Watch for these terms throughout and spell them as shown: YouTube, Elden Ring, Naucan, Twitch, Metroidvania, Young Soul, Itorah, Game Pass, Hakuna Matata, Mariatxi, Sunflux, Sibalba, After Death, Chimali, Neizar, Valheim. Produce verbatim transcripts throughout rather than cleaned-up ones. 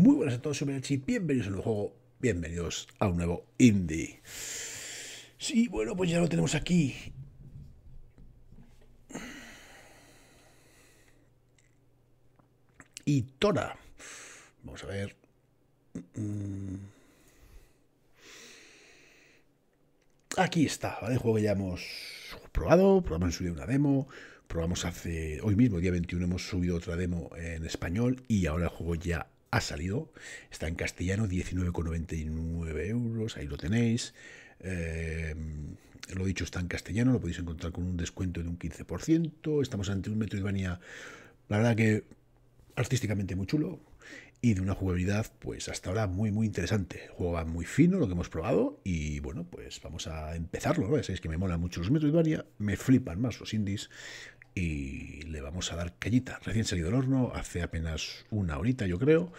Muy buenas a todos, soy Mariatxi, bienvenidos a un nuevo juego, bienvenidos a un nuevo indie. Sí, bueno, pues ya lo tenemos aquí. Itorah. Vamos a ver. Aquí está, ¿vale? El juego que ya hemos probado, probamos en su día una demo. Probamos hace, hoy mismo, día veintiuno, hemos subido otra demo en español y ahora el juego ya ha salido. Está en castellano, diecinueve con noventa y nueve euros, ahí lo tenéis. Eh, lo dicho, está en castellano, lo podéis encontrar con un descuento de un quince por ciento. Estamos ante un Metroidvania, la verdad que artísticamente muy chulo y de una jugabilidad, pues hasta ahora muy, muy interesante. El juego va muy fino, lo que hemos probado, y bueno, pues vamos a empezarlo, ¿no? Ya sabéis que me molan mucho los Metroidvania, me flipan más los indies. Y le vamos a dar callita. Recién salido del horno, hace apenas una horita yo creo.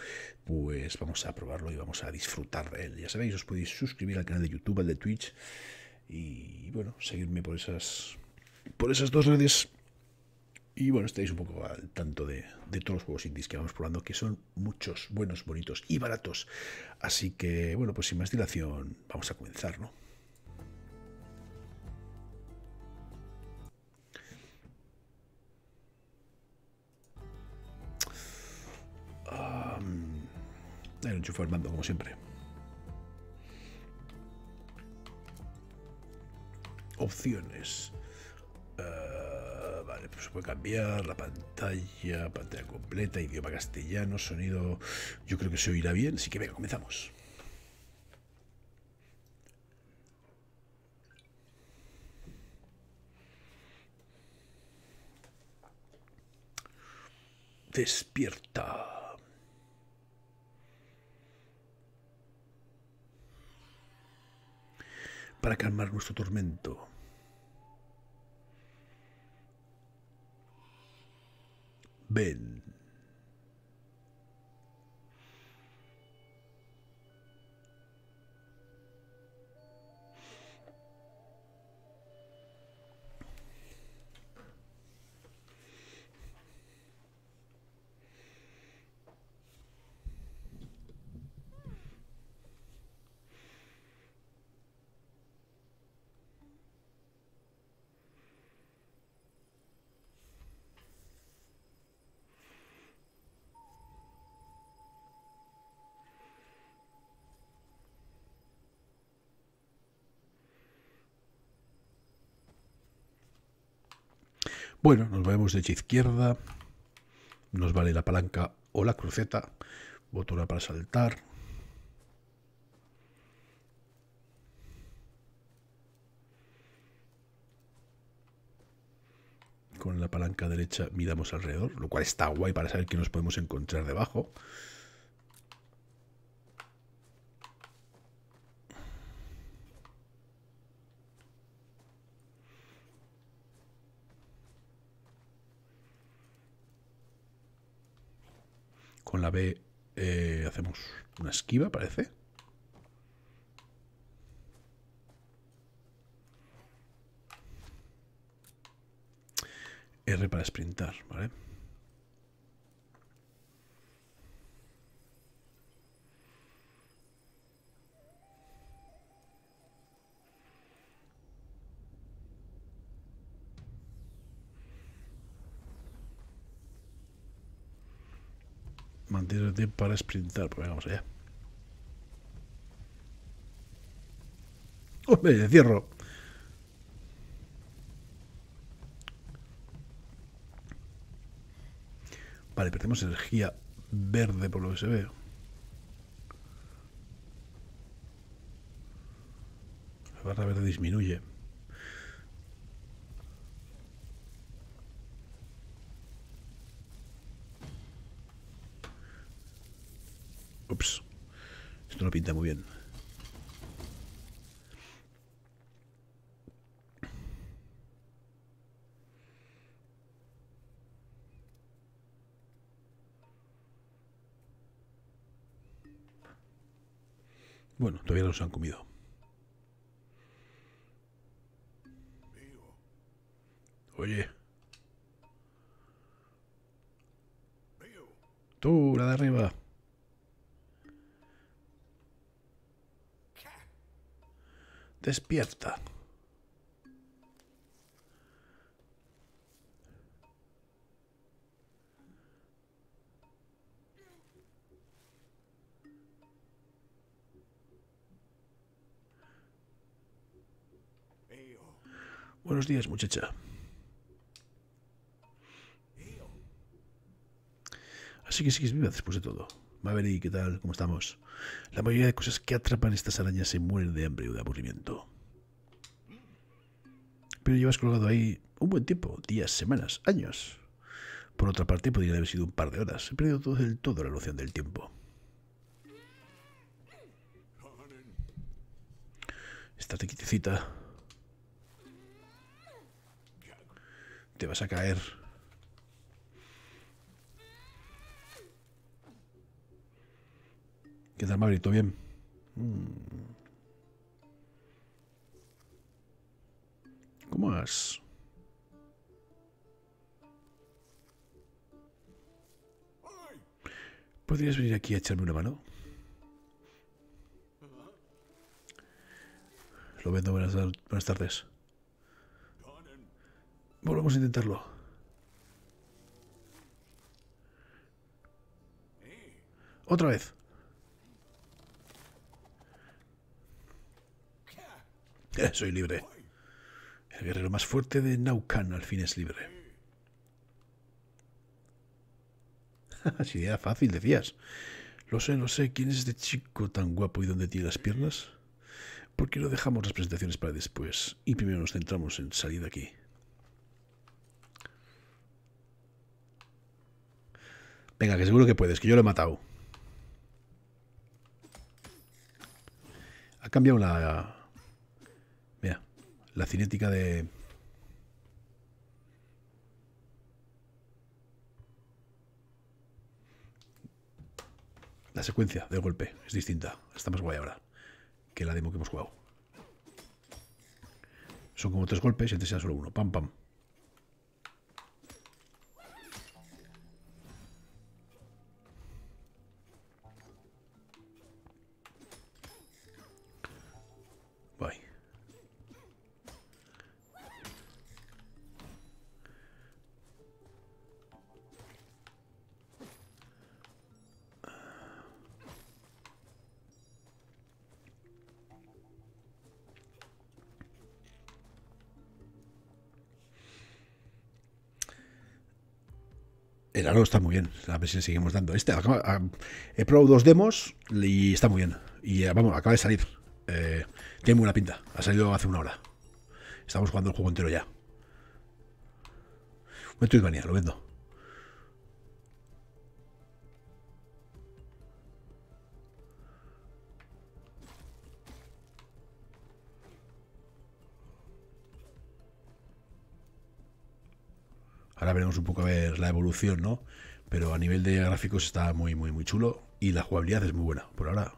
Pues vamos a probarlo y vamos a disfrutar de él. Ya sabéis, os podéis suscribir al canal de YouTube, al de Twitch. Y bueno, seguirme por esas, por esas dos redes. Y bueno, estáis un poco al tanto de, de todos los juegos indies que vamos probando, que son muchos, buenos, bonitos y baratos. Así que bueno, pues sin más dilación, vamos a comenzar, ¿no? El enchufe al mando, como siempre. Opciones. Uh, vale, pues se puede cambiar la pantalla, pantalla completa, idioma castellano, sonido. Yo creo que se oirá bien, así que venga, comenzamos. Despierta. Para calmar nuestro tormento. Ven. Bueno, nos movemos derecha izquierda, nos vale la palanca o la cruceta, botón para saltar. Con la palanca derecha miramos alrededor, lo cual está guay para saber qué nos podemos encontrar debajo. Con la B eh, hacemos una esquiva, parece. R para sprintar, ¿vale? Mantente para sprintar, pues vamos allá. ¡Hombre, cierro! Vale, perdemos energía verde por lo que se ve. La barra verde disminuye. Ups, esto no pinta muy bien. Bueno, todavía no se han comido. Oye. Tú, la de arriba. Despierta. Buenos días, muchacha. Así que sigues viva después de todo. Maverick, ¿qué tal? ¿Cómo estamos? La mayoría de cosas que atrapan estas arañas se mueren de hambre o de aburrimiento. Pero llevas colgado ahí un buen tiempo, días, semanas, años. Por otra parte, podría haber sido un par de horas. He perdido todo del todo la noción del tiempo. Estate quietecita. Te vas a caer. ¿Qué tal, Maverick? ¿Todo bien? ¿Cómo vas? ¿Podrías venir aquí a echarme una mano? Lo vendo, buenas, buenas tardes. Volvamos a intentarlo. Otra vez. Eh, soy libre. El guerrero más fuerte de Naucan al fin es libre. Si era fácil, decías. Lo sé, lo sé. ¿Quién es este chico tan guapo y dónde tiene las piernas? ¿Por qué no dejamos las presentaciones para después? Y primero nos centramos en salir de aquí. Venga, que seguro que puedes, que yo lo he matado. Ha cambiado la... Mira, la cinética de... La secuencia del golpe es distinta. Está más guay ahora que la demo que hemos jugado. Son como tres golpes y antes era solo uno. Pam, pam. El aro está muy bien, a ver si le seguimos dando. Este, acaba, a, he probado dos demos y está muy bien. Y vamos, acaba de salir. Eh, tiene muy buena pinta. Ha salido hace una hora. Estamos jugando el juego entero ya. Metroidvania, lo vendo. Ahora veremos un poco a ver la evolución, ¿no? Pero a nivel de gráficos está muy, muy, muy chulo. Y la jugabilidad es muy buena, por ahora.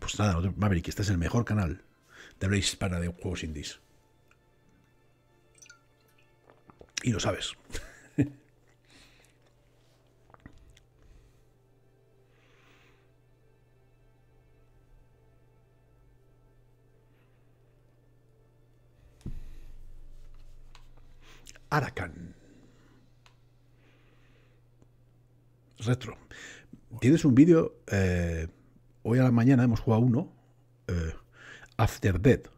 Pues nada, Maverick, este es el mejor canal de habla hispana de juegos indies. Y lo sabes. Arakan. Retro. Tienes un vídeo. Eh, hoy a la mañana hemos jugado uno. Eh, After Death.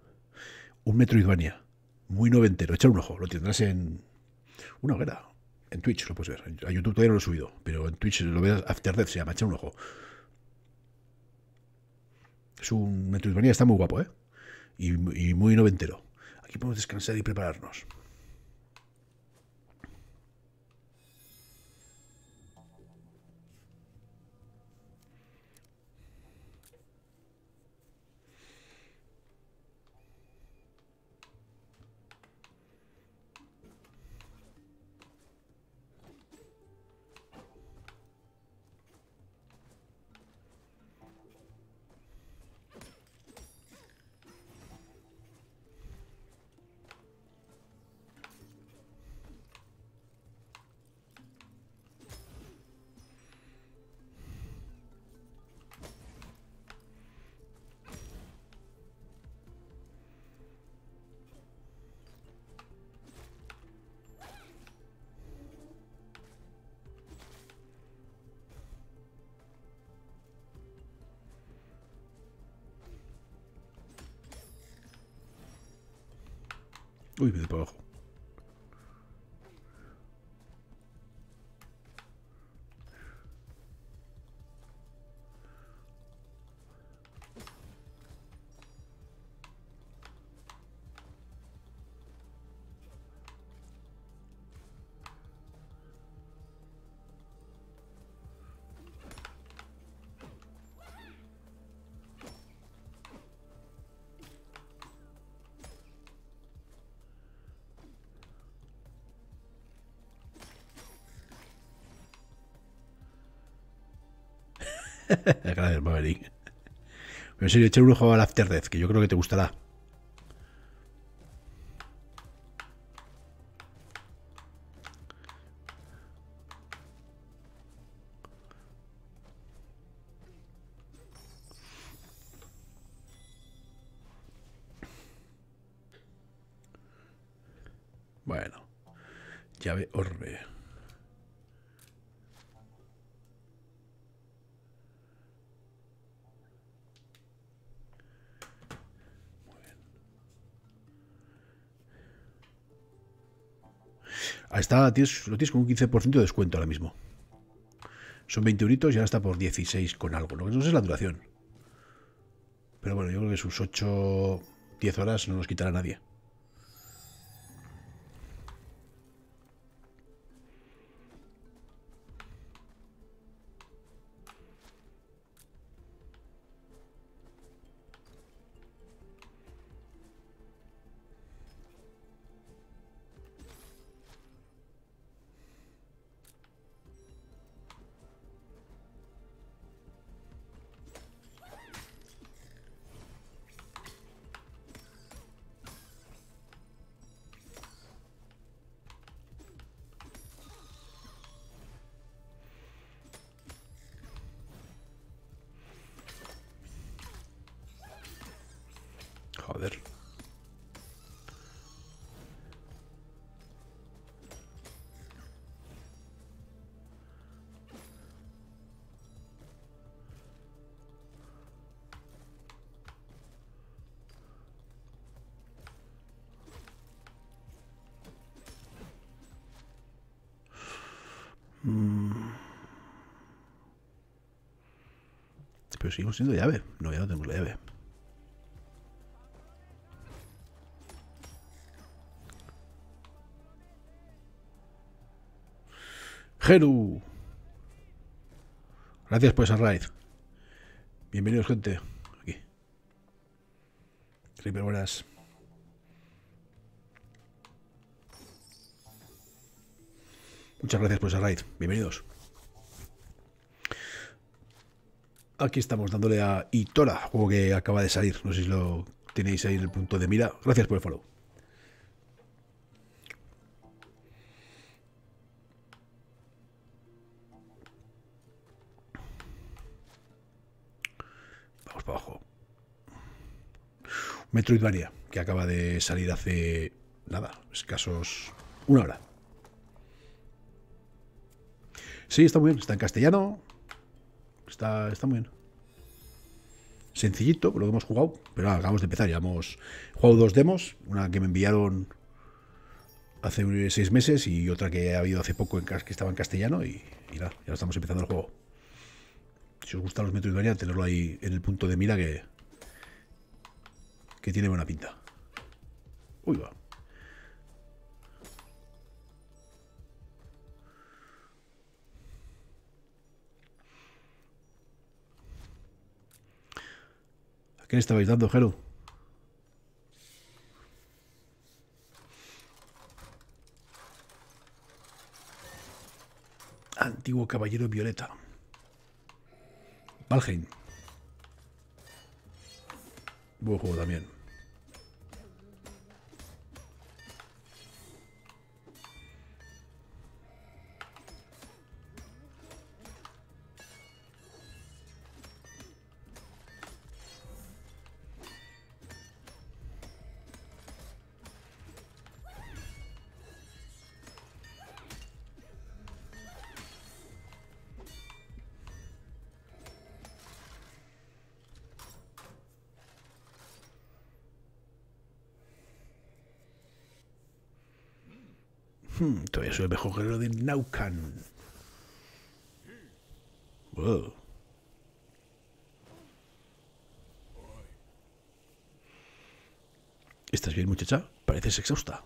Un Metroidvania. Muy noventero. Echar un ojo. Lo tendrás en una hoguera. En Twitch lo puedes ver. A YouTube todavía no lo he subido. Pero en Twitch lo verás. After Death se llama. Echar un ojo. Es un Metroidvania. Está muy guapo, ¿eh? Y, y muy noventero. Aquí podemos descansar y prepararnos. Uy, me da para abajo. Gracias, Maverick. Pero en serio, echar un ojo al After Death, que yo creo que te gustará. Bueno, llave orbe. Ahí está, tienes, lo tienes con un quince por ciento de descuento ahora mismo. Son veinte euritos y ahora está por dieciséis con algo. No, no sé la duración. Pero bueno, yo creo que sus ocho, diez horas no nos quitará nadie. Joder. Mm. Pero seguimos siendo llave. No, ya no tengo la llave. Geru, gracias por esa raid. Bienvenidos, gente. Aquí. Creeper, buenas. Muchas gracias por esa raid. Bienvenidos. Aquí estamos dándole a Itorah, juego que acaba de salir. No sé si lo tenéis ahí en el punto de mira. Gracias por el follow. Metroidvania, que acaba de salir hace nada, escasos una hora. Sí, está muy bien, está en castellano. Está, está muy bien. Sencillito, lo que hemos jugado. Pero nada, acabamos de empezar, ya hemos jugado dos demos. Una que me enviaron hace seis meses y otra que ha habido hace poco en, que estaba en castellano. Y, y nada, ya estamos empezando el juego. Si os gustan los Metroidvania, tenerlo ahí en el punto de mira que... que tiene buena pinta. Uy, va. ¿A qué le estabais dando, Jero? Antiguo caballero violeta. Valheim. Buen juego también. Hmm, todavía soy el mejor guerrero de Naucan. Wow. ¿Estás bien, muchacha? Pareces exhausta.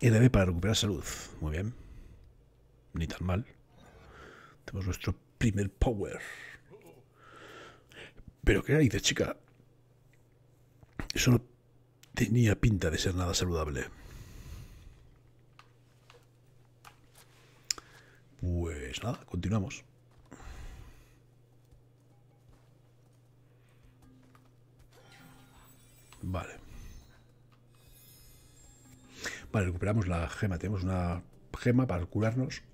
R B para recuperar salud. Muy bien. Ni tan mal. Tenemos nuestro primer power. Pero qué narices, chica. Eso no tenía pinta de ser nada saludable. Pues nada, continuamos. Vale. Vale, recuperamos la gema. Tenemos una gema para curarnos.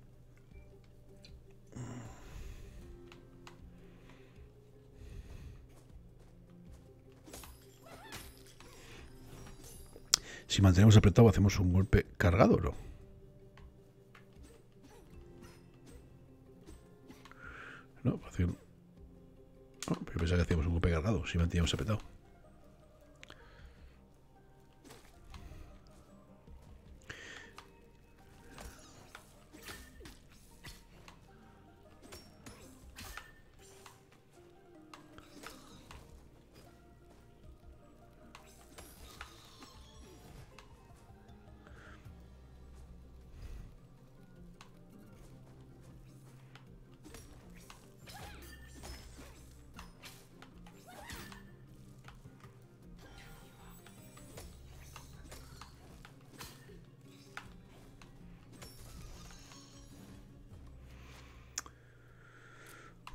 Si mantenemos apretado, hacemos un golpe cargado, ¿o no? No, parece que... oh, pero pensaba que hacíamos un golpe cargado, si manteníamos apretado.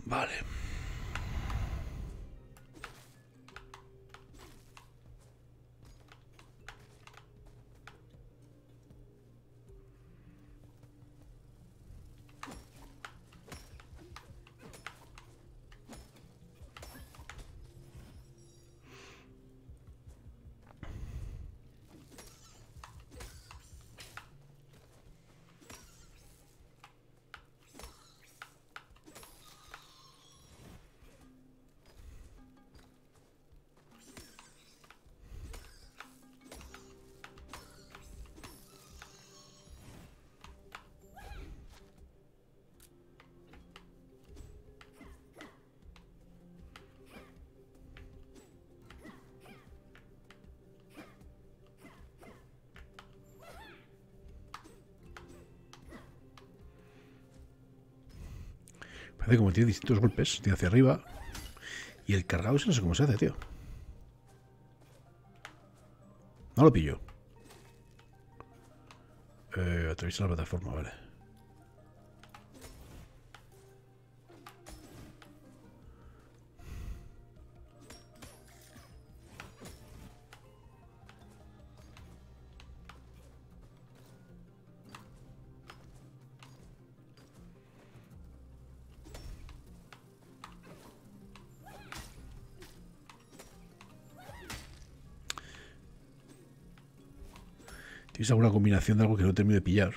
Vale. Parece como tiene distintos golpes, tiene hacia arriba. Y el cargado ese no sé cómo se hace, tío. No lo pillo. Eh, atraviesa la plataforma, vale. Es alguna combinación de algo que no termino de pillar.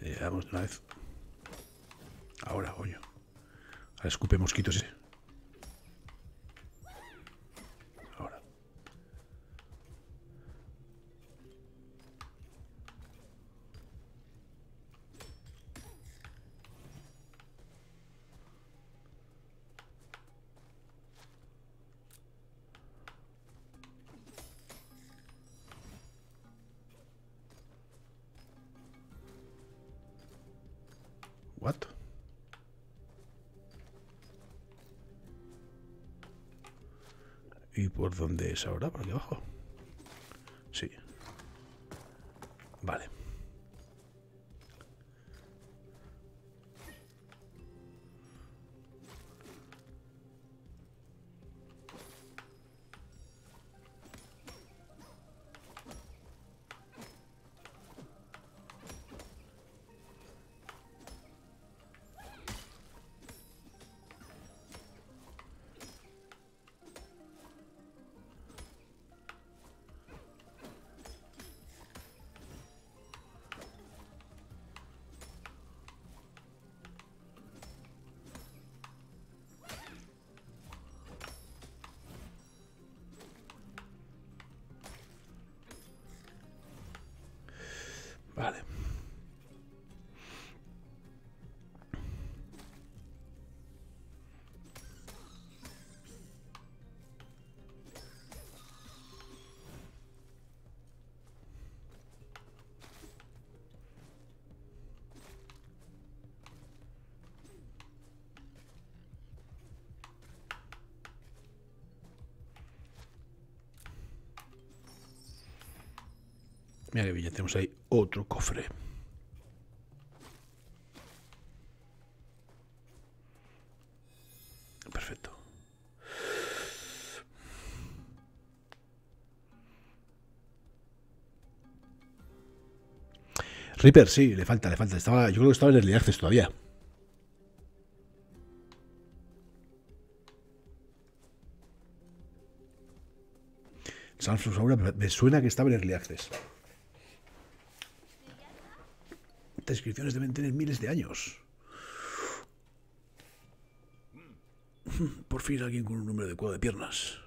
Sí, vamos una vez. Ahora, coño. Ahora escupe mosquitos ese. Ahora. ¿Y por dónde es ahora? ¿Por aquí abajo? Sí. Vale. Mira que bien, tenemos ahí otro cofre. Perfecto. Reaper, sí, le falta, le falta. Estaba, yo creo que estaba en Early Access todavía. Sunflux ahora me suena que estaba en Early Access. Estas inscripciones deben tener miles de años. Por fin alguien con un número adecuado de piernas.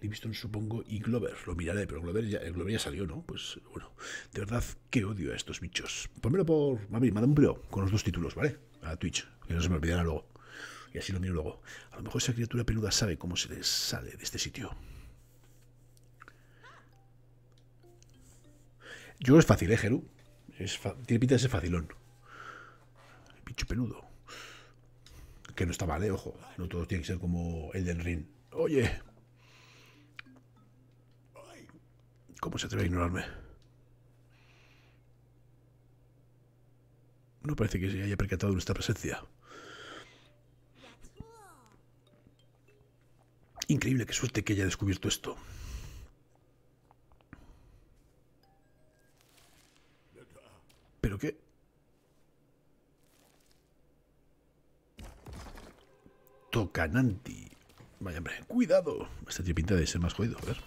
Livingston, supongo, y Glover. Lo miraré, pero Glover ya, Glover ya salió, ¿no? Pues, bueno, de verdad que odio a estos bichos. Pónmelo por... Mami, manda un pleo con los dos títulos, ¿vale? A Twitch, que no se me olvidará luego. Y así lo miro luego. A lo mejor esa criatura peluda sabe cómo se les sale de este sitio. Yo creo que es fácil, ¿eh, Geru? Es fa... Tiene pinta de ser facilón. El bicho peludo. Que no está mal, ¿eh? Ojo. No todo tiene que ser como Elden Ring. Oye... ¿Cómo se atreve a ignorarme? No parece que se haya percatado de nuestra presencia. Increíble, qué suerte que haya descubierto esto. ¿Pero qué? Tocananti. Vaya, hombre, cuidado. Esta tiene pinta de ser más jodido, a ver.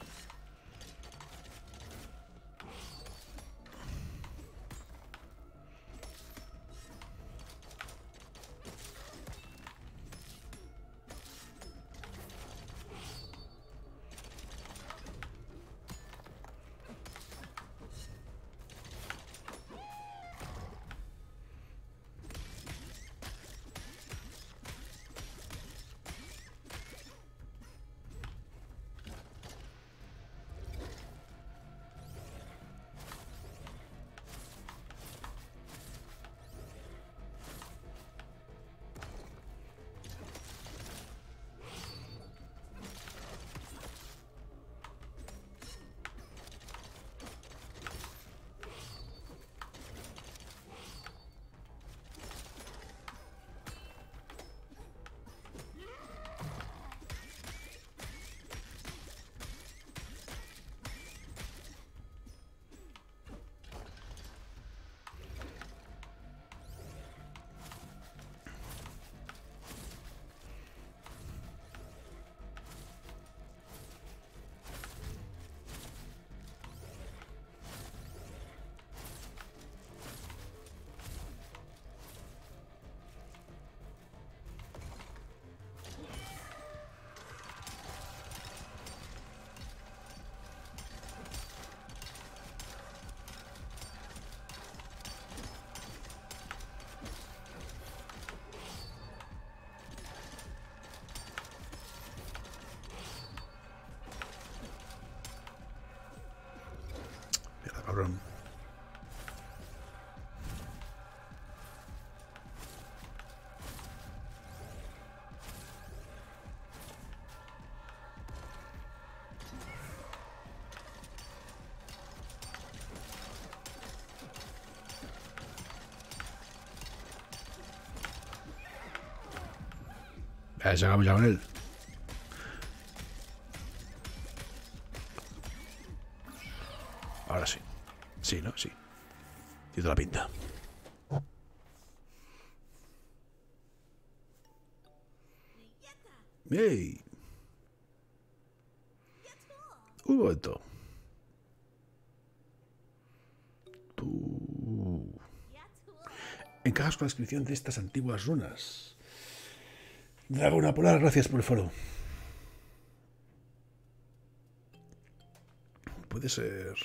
Llegamos ya con él. Ahora sí. Sí, ¿no? Sí. Tiene la pinta. ¡Ey! Un momento. Tú... Encajas con la inscripción de estas antiguas runas. Dragona Polar, gracias por el follow. Puede ser...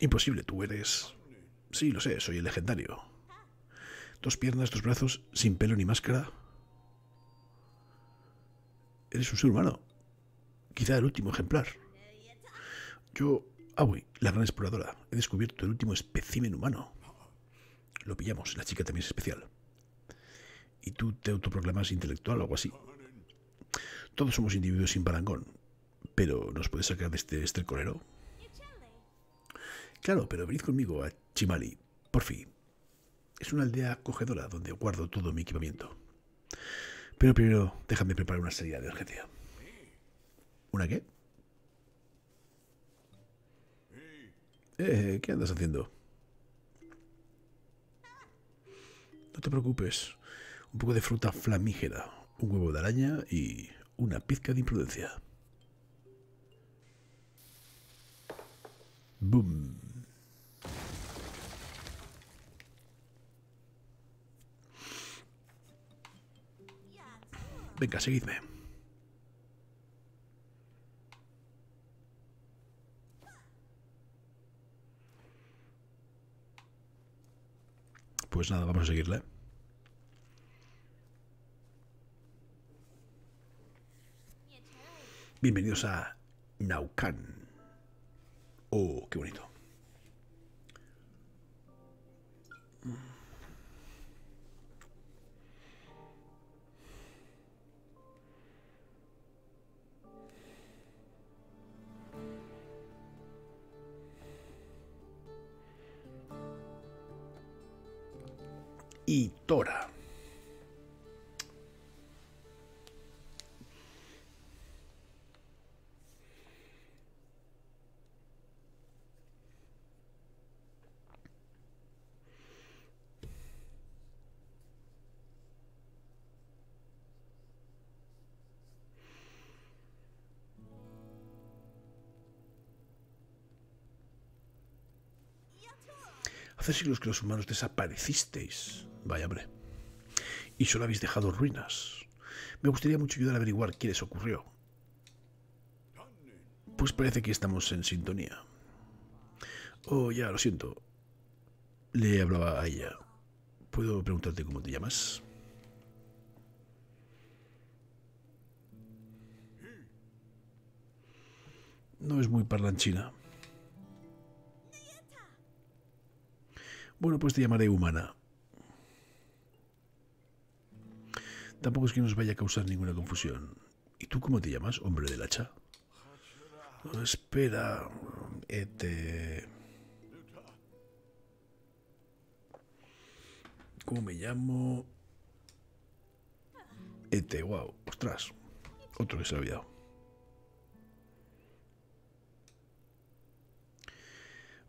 Imposible, tú eres... Sí, lo sé, soy el legendario. Dos piernas, dos brazos, sin pelo ni máscara. Eres un ser humano. Quizá el último ejemplar. Yo... Ah, voy, la gran exploradora. He descubierto el último espécimen humano. Lo pillamos, la chica también es especial. Y tú te autoproclamas intelectual o algo así. Todos somos individuos sin parangón, pero ¿nos puedes sacar de este estercolero? Claro, pero venid conmigo a Chimali, por fin. Es una aldea acogedora donde guardo todo mi equipamiento. Pero primero, déjame preparar una salida de urgencia. ¿Una qué? Eh, ¿qué andas haciendo? No te preocupes. Un poco de fruta flamígera, un huevo de araña y una pizca de imprudencia. Boom. Venga, seguidme. Pues nada, vamos a seguirle. Bienvenidos a Naucan. Oh, qué bonito. Itorah. Hace siglos que los humanos desaparecisteis. Vaya, hombre. Y solo habéis dejado ruinas. Me gustaría mucho ayudar a averiguar qué les ocurrió. Pues parece que estamos en sintonía. Oh, ya, lo siento. Le hablaba a ella. ¿Puedo preguntarte cómo te llamas? No es muy parlanchina. Bueno, pues te llamaré humana. Tampoco es que nos vaya a causar ninguna confusión. ¿Y tú cómo te llamas, hombre del hacha? No, espera. Este... ¿Cómo me llamo? Este, wow. Ostras. Otro que se lo había dado.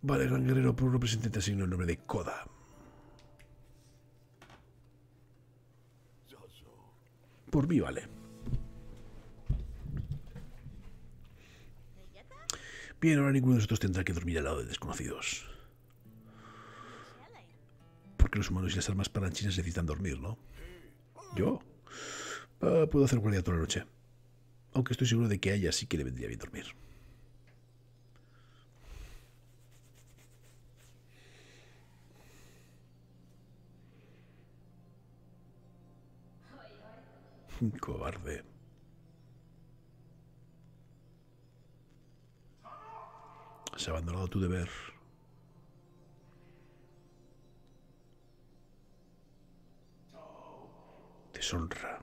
Vale, gran guerrero, por un representante asignó el nombre de Koda. Por mí, vale. Bien, ahora ninguno de nosotros tendrá que dormir al lado de desconocidos. Porque los humanos y las armas paranchinas necesitan dormir, ¿no? ¿Yo? Uh, puedo hacer guardia toda la noche. Aunque estoy seguro de que a ella sí que le vendría bien dormir. Cobarde. Has abandonado tu deber. Deshonra.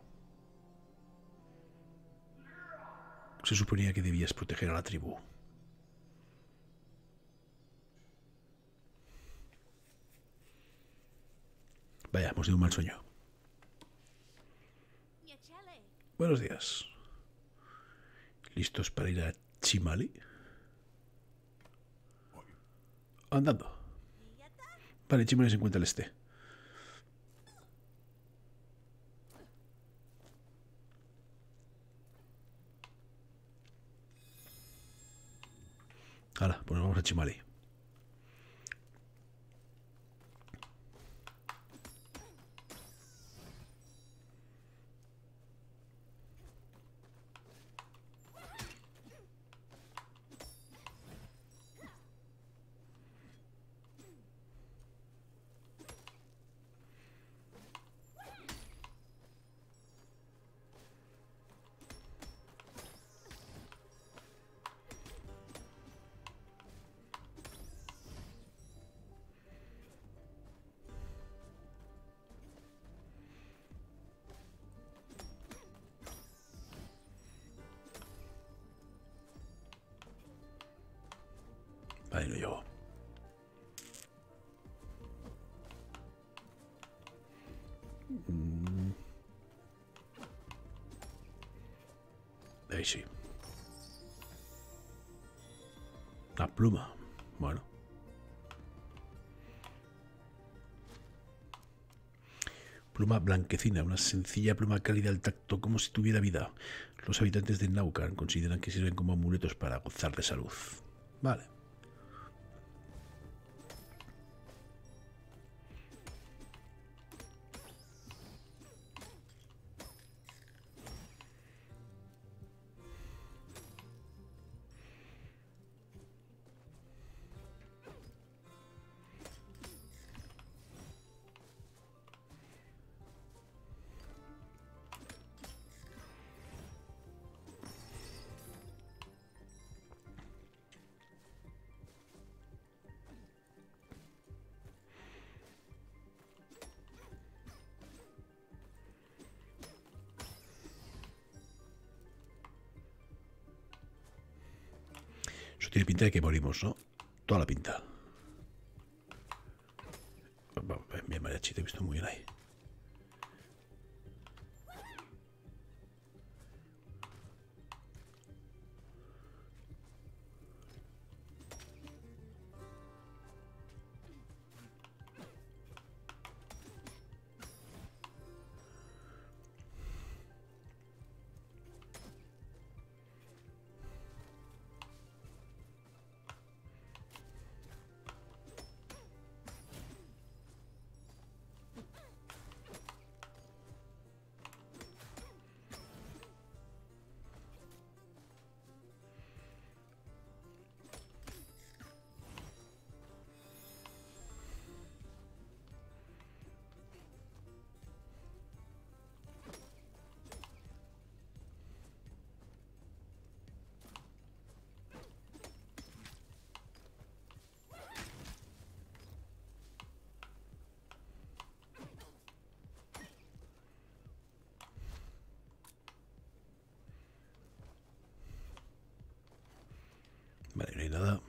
Se suponía que debías proteger a la tribu. Vaya, hemos tenido un mal sueño. Buenos días. ¿Listos para ir a Chimali? Andando. Vale, Chimali se encuentra al este. Ahora, pues nos vamos a Chimali. Ahí lo llevo. Ahí sí. La pluma. Bueno. Pluma blanquecina, una sencilla pluma cálida al tacto, como si tuviera vida. Los habitantes de Naucan consideran que sirven como amuletos para gozar de salud. Vale. Tiene pinta de que morimos, ¿no? Toda la pinta. Bien, Mariatxi, te he visto muy bien ahí. Vale, no hay nada.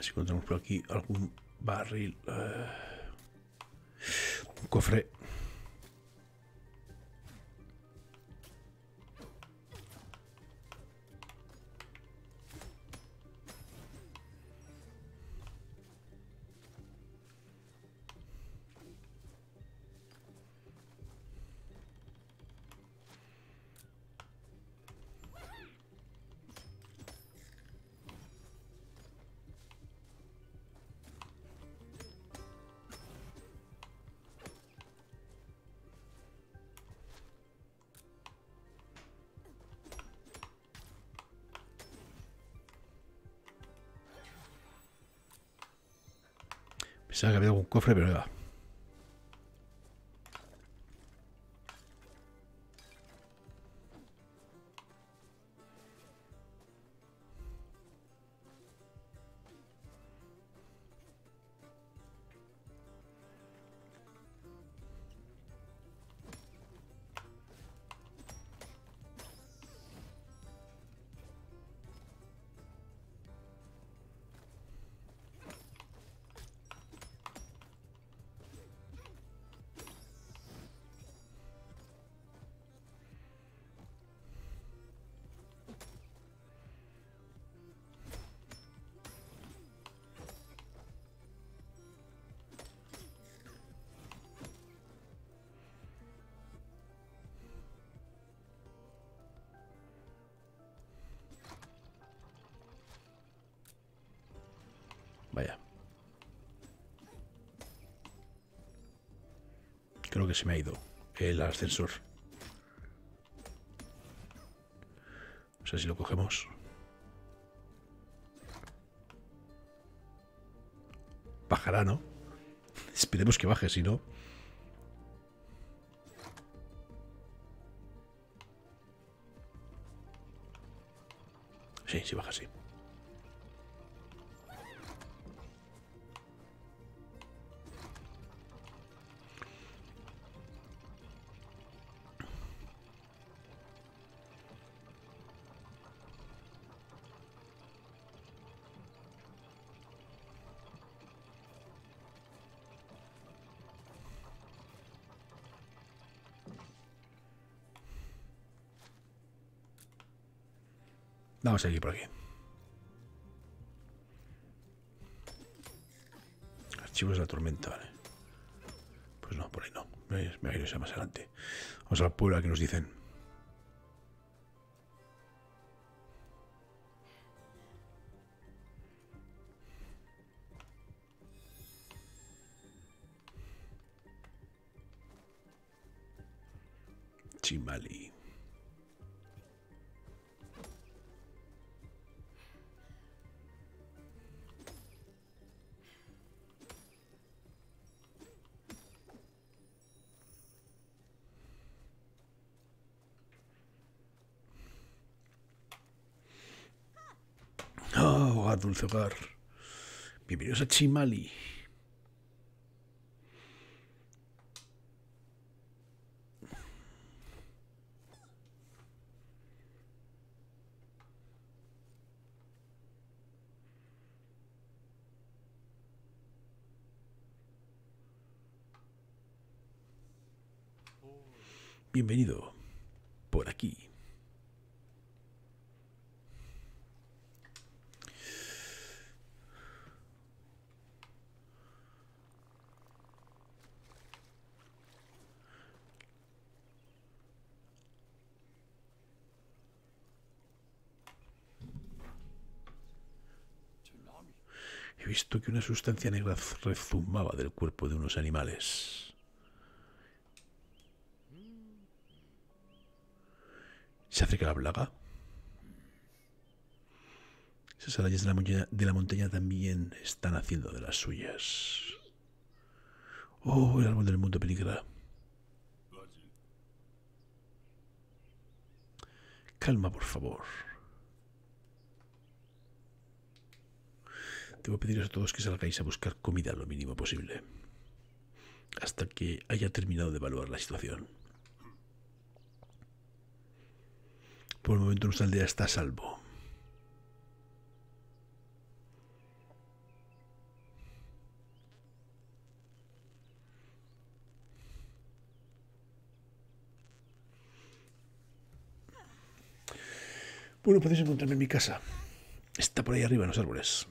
Si encontramos por aquí algún barril, uh, un cofre. Pensaba que había algún cofre, pero va. Creo que se me ha ido el ascensor. O sea, si lo cogemos. Bajará, ¿no? Esperemos que baje, si no... Sí, sí baja, sí. Vamos a seguir por aquí. Archivos de la tormenta, vale. Pues no, por ahí no. Me voy a ir más adelante. Vamos a la puebla que nos dicen. Chimali. Dulce hogar. Bienvenidos a Chimali. Bienvenido por aquí. He visto que una sustancia negra rezumaba del cuerpo de unos animales. ¿Se acerca la plaga? Esas arañas de la, montaña, de la montaña también están haciendo de las suyas. Oh, el árbol del mundo peligra. Calma, por favor. Debo pediros a todos que salgáis a buscar comida lo mínimo posible, hasta que haya terminado de evaluar la situación. Por el momento nuestra aldea está a salvo. Bueno, podéis encontrarme en mi casa. Está por ahí arriba en los árboles.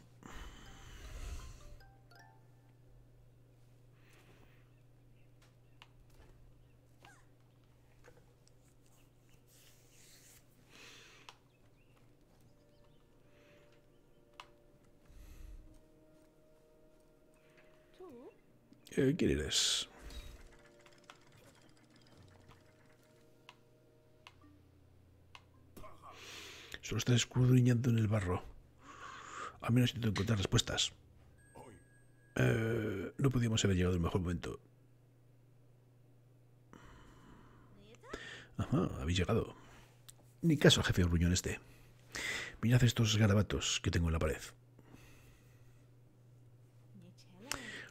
Eh, ¿Quién eres? Solo estás escudriñando en el barro. A menos intento encontrar respuestas. Eh, no podíamos haber llegado al mejor momento. Ajá, habéis llegado. Ni caso al jefe gruñón este. Mirad estos garabatos que tengo en la pared.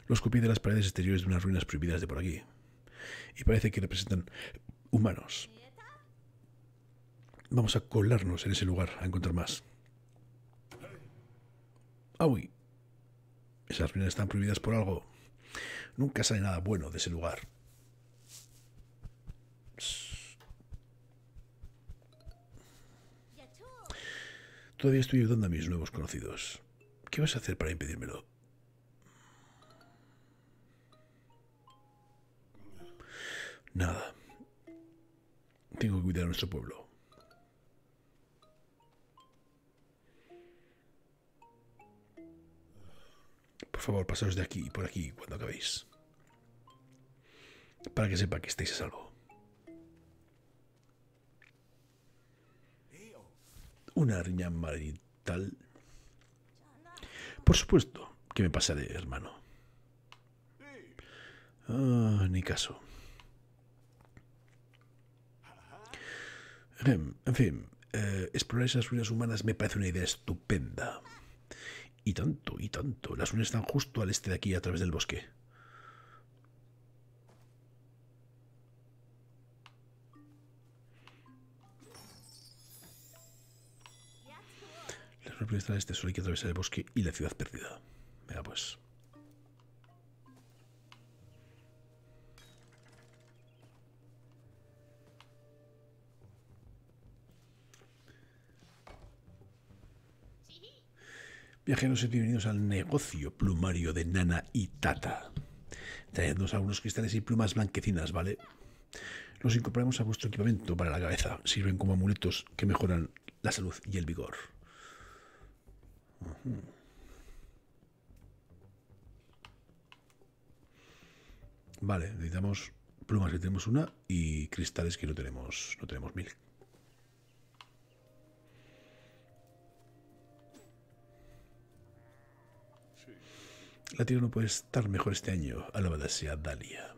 Los copié de las paredes exteriores de unas ruinas prohibidas de por aquí. Y parece que representan humanos. Vamos a colarnos en ese lugar a encontrar más. Ah, uy. Esas ruinas están prohibidas por algo. Nunca sale nada bueno de ese lugar. Todavía estoy ayudando a mis nuevos conocidos. ¿Qué vas a hacer para impedírmelo? Nada. Tengo que cuidar a nuestro pueblo. Por favor, pasaos de aquí y por aquí cuando acabéis. para que sepa que estáis a salvo. Una riña marital. Por supuesto que me pasaré, hermano. Ah, ni caso. En fin, eh, explorar esas ruinas humanas me parece una idea estupenda. Y tanto, y tanto. Las ruinas están justo al este de aquí, a través del bosque. Las ruinas están al este, solo hay que atravesar el bosque y la ciudad perdida. Venga, pues. Viajeros y bienvenidos al negocio plumario de Nana y Tata. Traednos algunos cristales y plumas blanquecinas, ¿vale? Los incorporamos a vuestro equipamiento para la cabeza. Sirven como amuletos que mejoran la salud y el vigor. Uh-huh. Vale, necesitamos plumas que tenemos una y cristales que no tenemos, no tenemos mil. La tierra no puede estar mejor este año, alabada sea Dalia.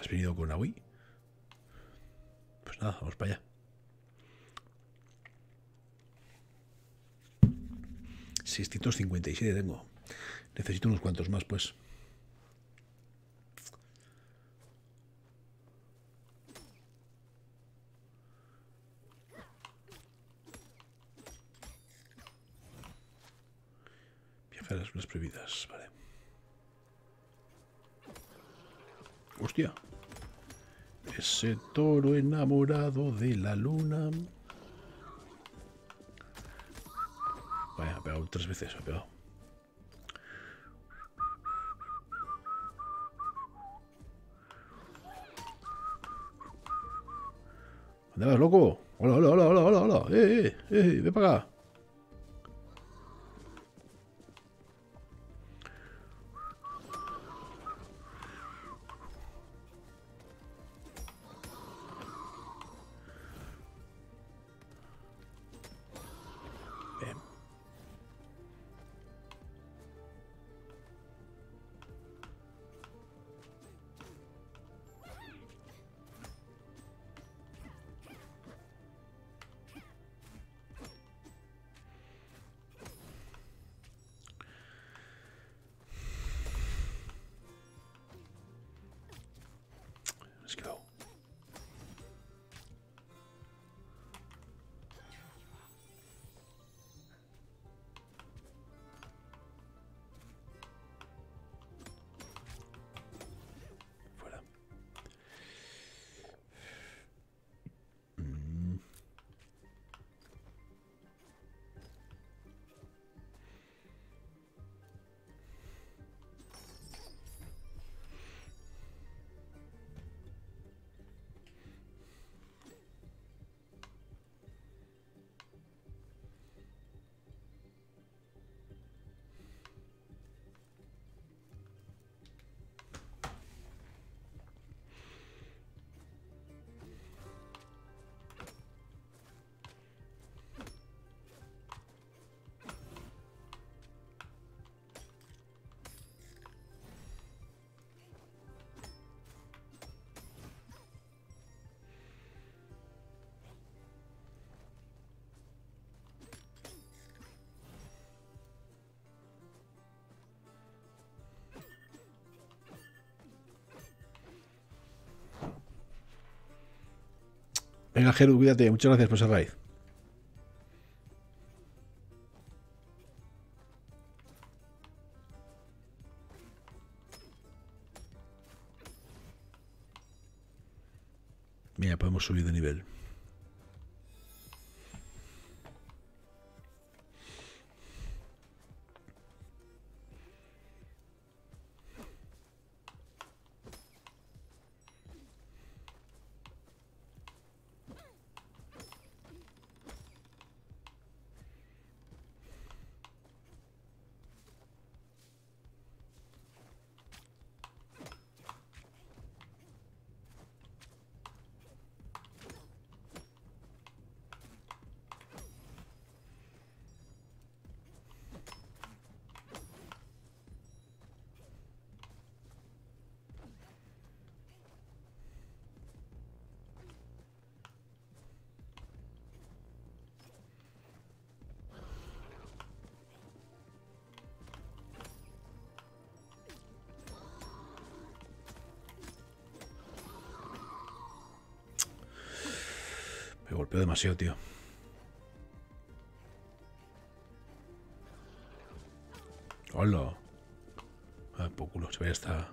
¿Has venido con Aoi? Pues nada, vamos para allá. seiscientos cincuenta y siete tengo. Necesito unos cuantos más, pues. Las unas prohibidas, vale. Hostia. Ese toro enamorado de la luna. Vaya, ha pegado tres veces, ha pegado. ¿Dónde vas, loco? Hola, hola, hola, hola, hola, hola. Eh, eh, eh, ven para acá. Venga, Geru, cuídate. Muchas gracias por esa raid. Mira, podemos subir de nivel. golpeo demasiado, tío. ¡Hola! Ah, poco culo, se ve hasta...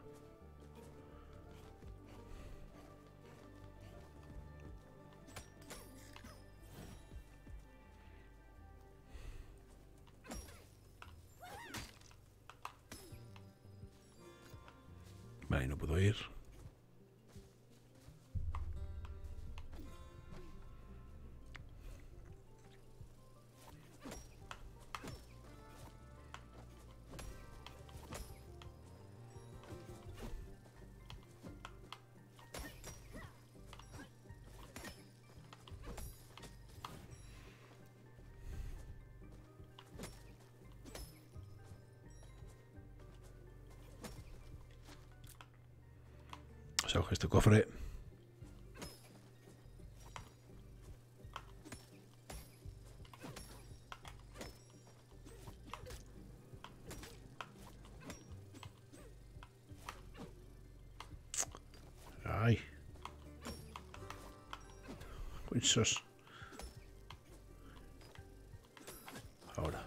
Vale, no puedo ir. O sea, coge este cofre. Ay. Pinchos. Ahora.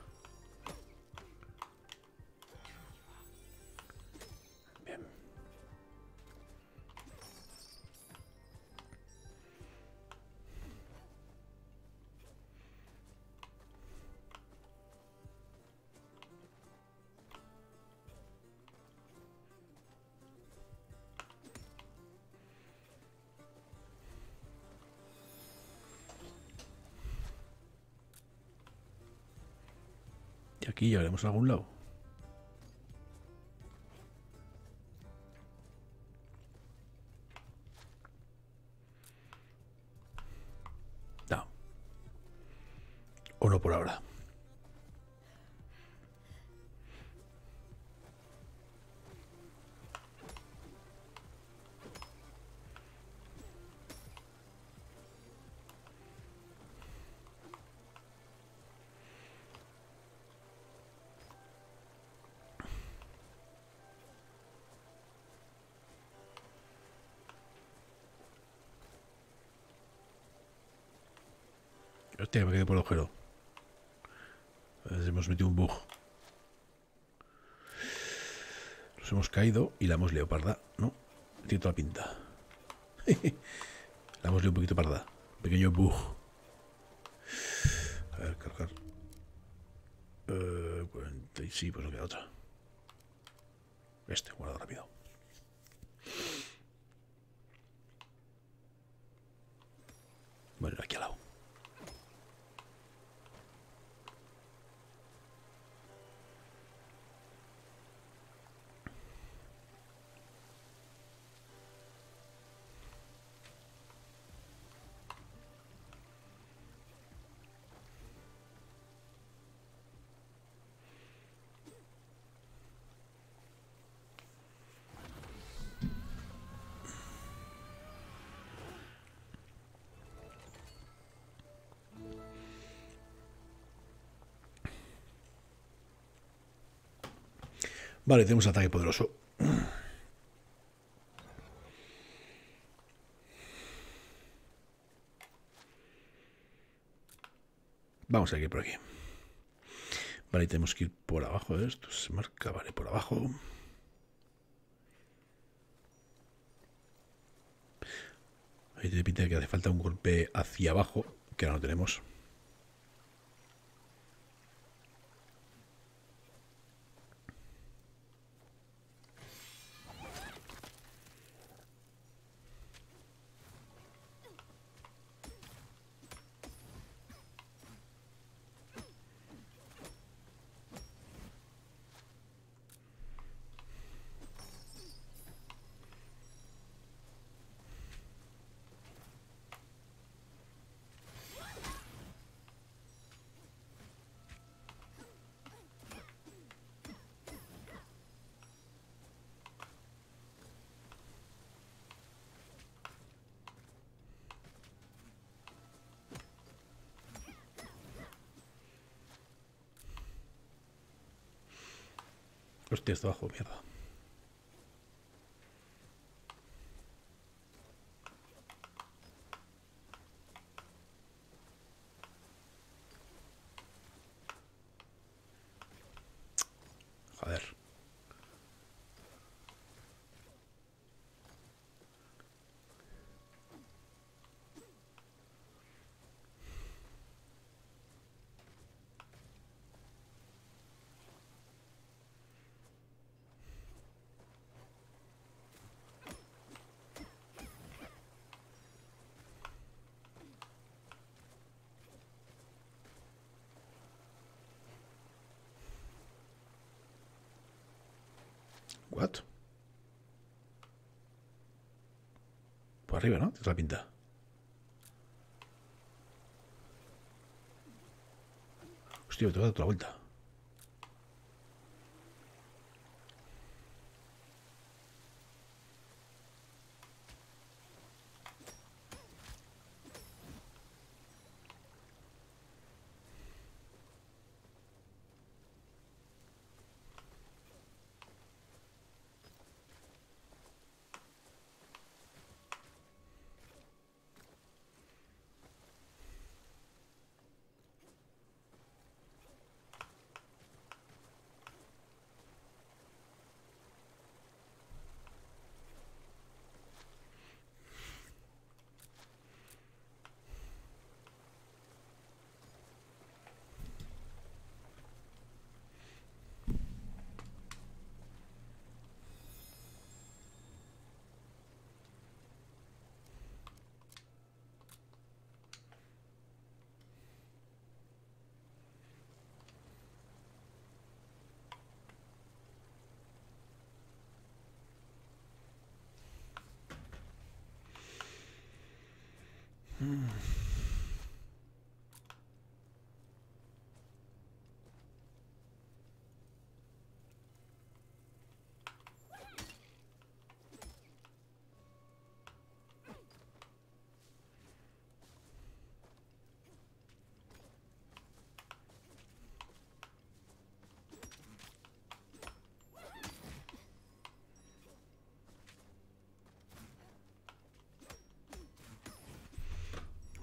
Y aquí llegaremos a algún lado. No. O no por ahora. Hostia, me quedé por el agujero. Nos hemos metido un bug. Nos hemos caído y la hemos liado parda, ¿no? Tiene toda la pinta. La hemos liado un poquito parda. Pequeño bug. A ver, cargar. Eh, cuarenta y sí, pues no queda otra. Este, guardado rápido. Bueno, aquí al lado. Vale, tenemos ataque poderoso. Vamos a ir por aquí. Vale, tenemos que ir por abajo. ¿eh? Esto se marca, vale, por abajo. Ahí te pinta que hace falta un golpe hacia abajo, que ahora no tenemos. Hostia, está abajo, mierda. gato. Por arriba, ¿no? Tienes la pinta. Hostia, me tengo que dar otra vuelta.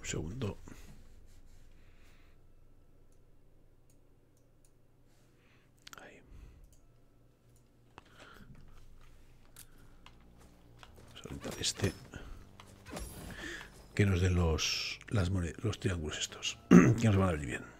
Segundo. Ahí. Salta este. Que nos den los, las monedas, los triángulos estos. Que nos van a venir bien.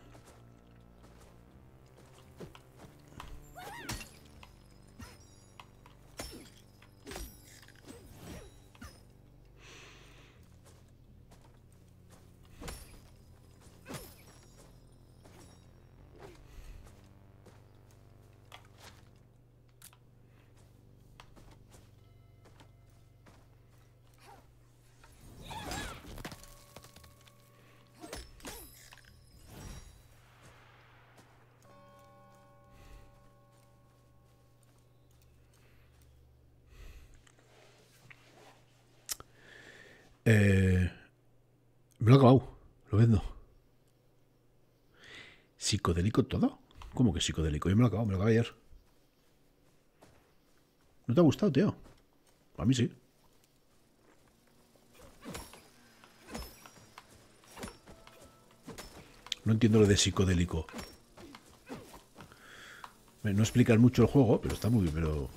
Eh, me lo he acabado, lo vendo. ¿Psicodélico todo? ¿Cómo que psicodélico? Yo me lo he acabado, me lo acabé ayer. ¿No te ha gustado, tío? A mí sí. No entiendo lo de psicodélico. No explican mucho el juego, pero está muy bien, pero...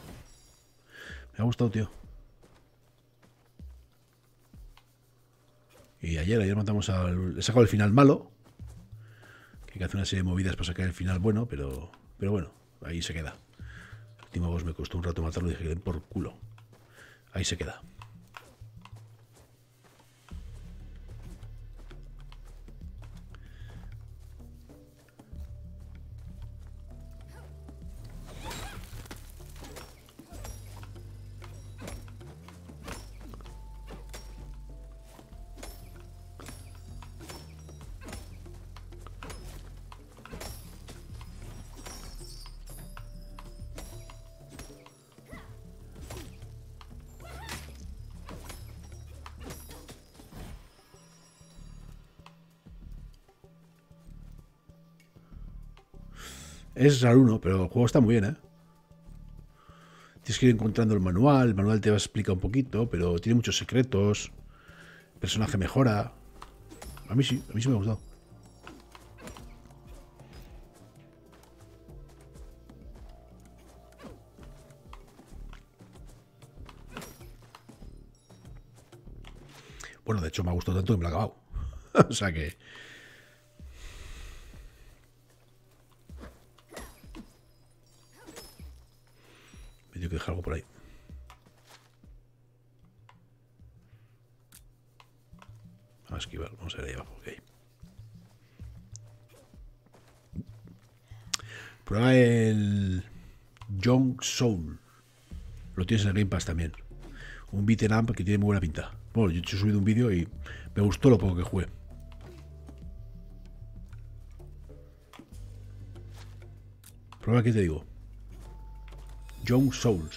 Me ha gustado, tío. Y ayer, ayer matamos al... He sacado el final malo. Que hay que hacer una serie de movidas para sacar el final bueno, pero... Pero bueno, ahí se queda. El último boss me costó un rato matarlo y dije que den por culo. Ahí se queda. Es raro, pero el juego está muy bien, ¿eh? Tienes que ir encontrando el manual, el manual te va a explicar un poquito, pero tiene muchos secretos, el personaje mejora. A mí sí, a mí sí me ha gustado. Bueno, de hecho me ha gustado tanto que me lo he acabado. O sea que... que dejar algo por ahí. Vamos a esquivar, vamos a ver ahí abajo. Okay. Prueba el Young Soul. Lo tienes en el Game Pass también. Un beat'em up que tiene muy buena pinta. Bueno, yo he subido un vídeo y me gustó lo poco que jugué. Prueba que te digo. Young Soul.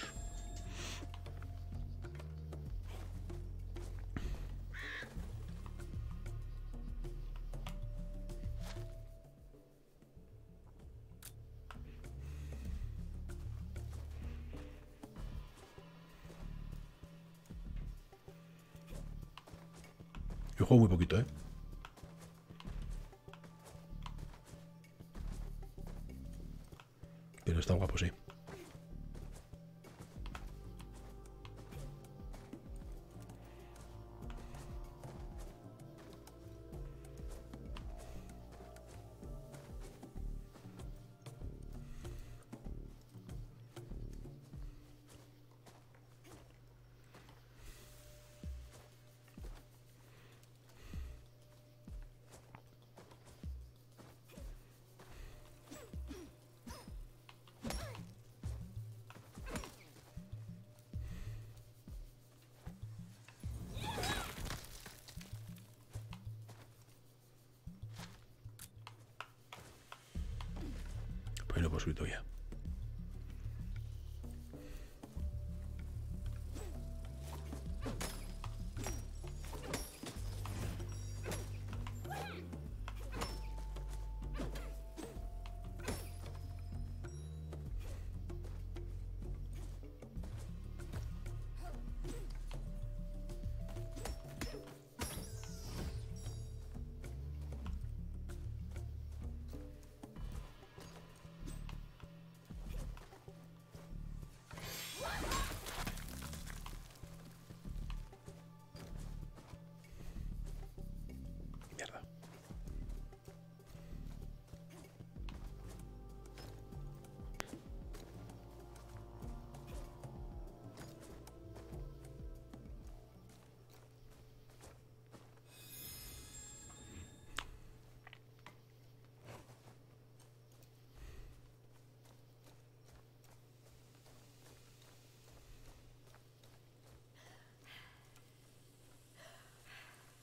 Yo juego muy poquito, ¿eh? Pero está guapo, sí.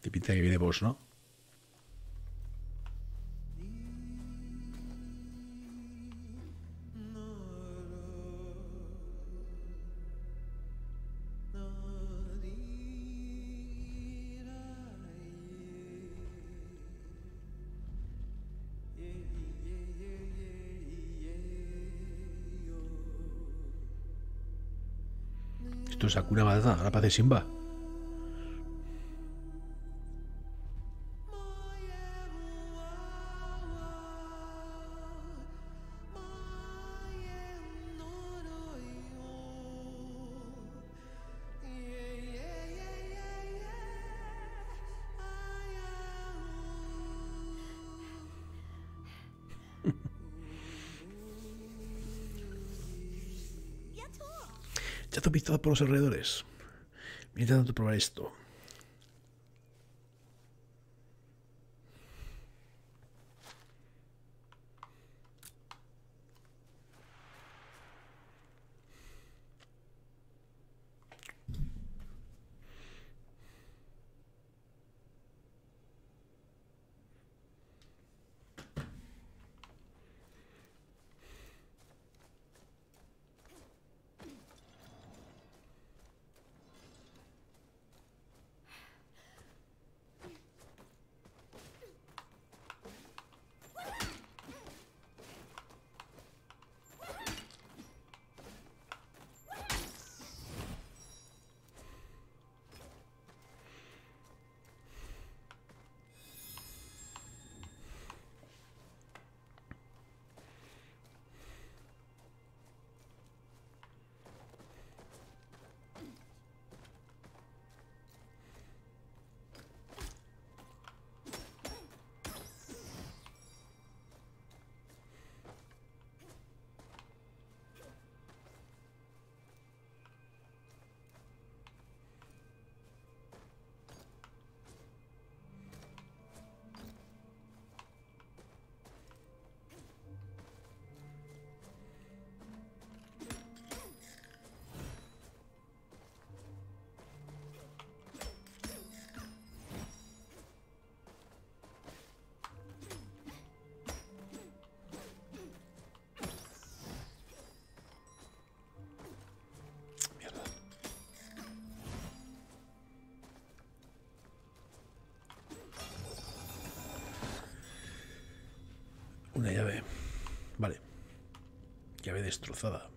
Te pinta que viene boss, ¿no? Esto es Hakuna Matata, ahora parece Simba. Echad un vistazo por los alrededores. Mientras tanto, probar esto. destrozada.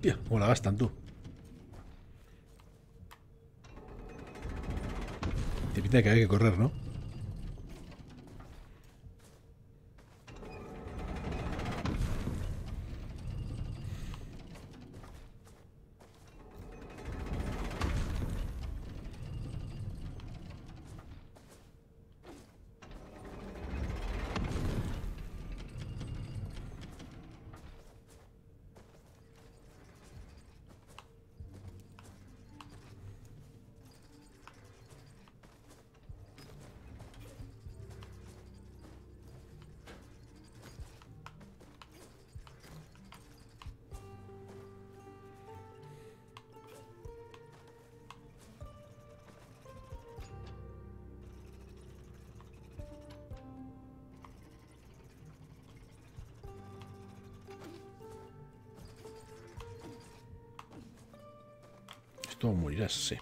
Hostia, mola bastante. Te pinta que hay que correr, ¿no? Tú morirás, sí.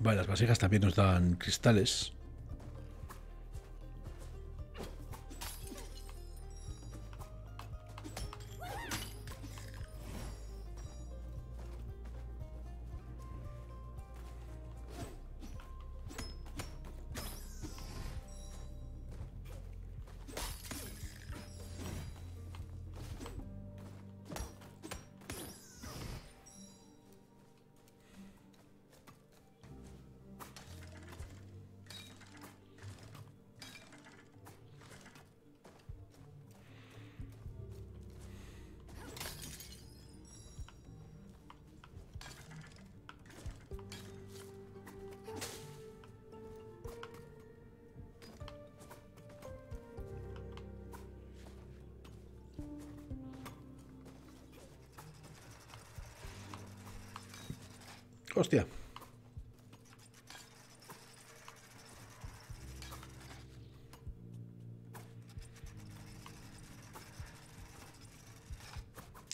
Vale, las vasijas también nos dan cristales. Hostia.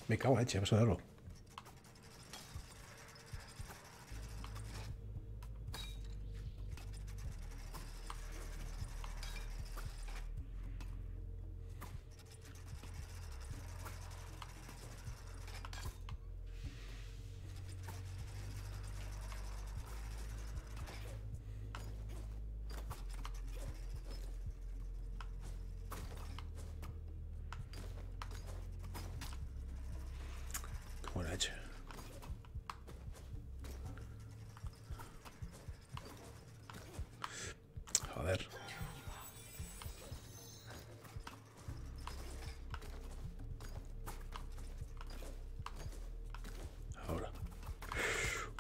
Me cago en la leche, vas a darlo.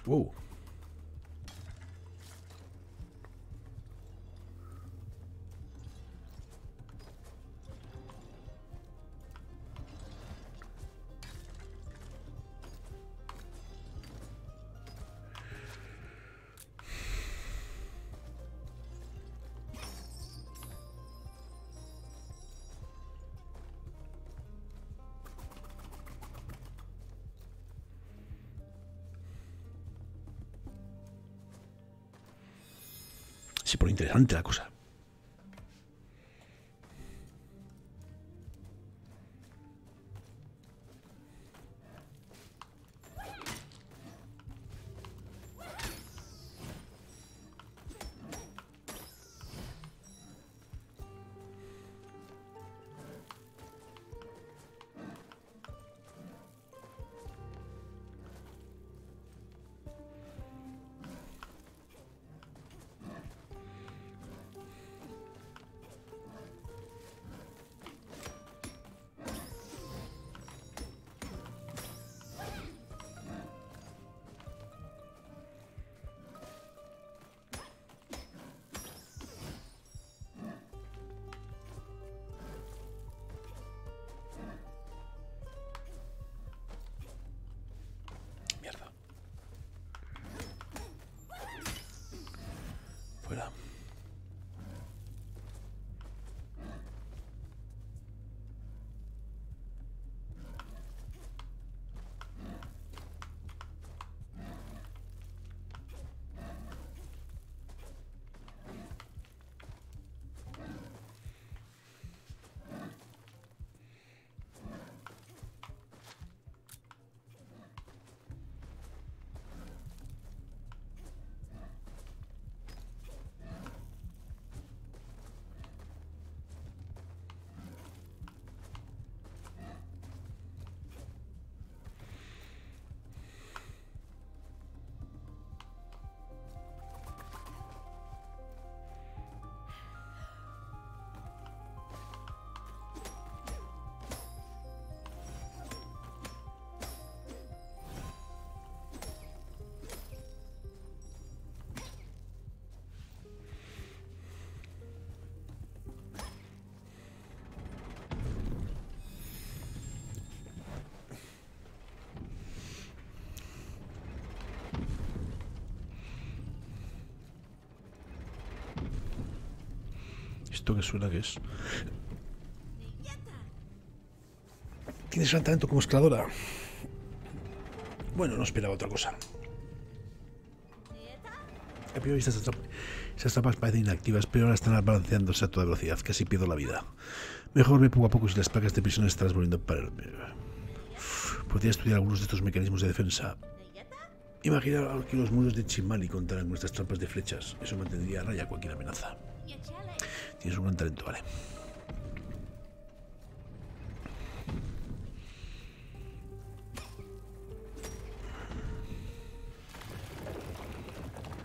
Wow. se pone interesante la cosa. ¿Esto que suena que es? Tienes gran talento como escaladora. Bueno, no esperaba otra cosa. A priori estas trampas, esas trampas parecen inactivas, pero ahora están balanceándose a toda velocidad. Casi pierdo la vida. Mejor ve poco a poco si las placas de prisión están volviendo para el... Podría estudiar algunos de estos mecanismos de defensa. Imaginar que los muros de Chimali contaran nuestras trampas de flechas. Eso mantendría a raya cualquier amenaza. Tienes un gran talento, vale.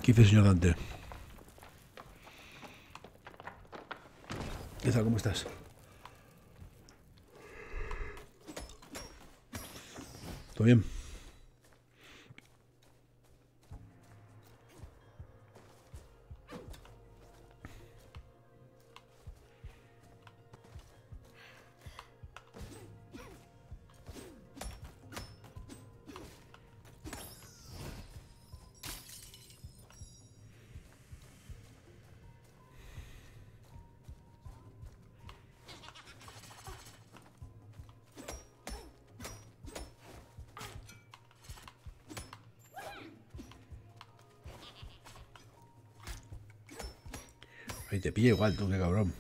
¿Qué dice, señor Dante? ¿Qué tal? ¿Cómo estás? ¿Todo bien? Ahí te pilla igual, tú, qué cabrón.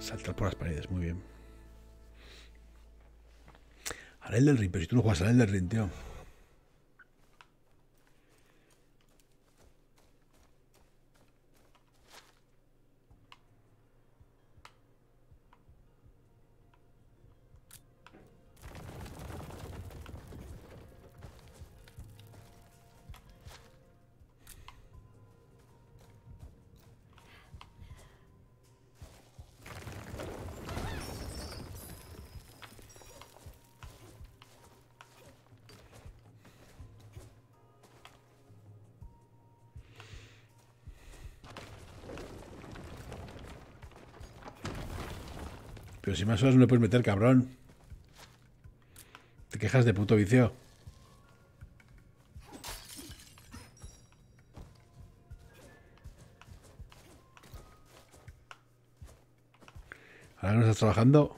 Saltar por las paredes, muy bien. Al Elden Ring, pero si tú no juegas al Elden Ring, tío. Pero si más horas no le puedes meter, cabrón. Te quejas de puto vicio. Ahora no estás trabajando.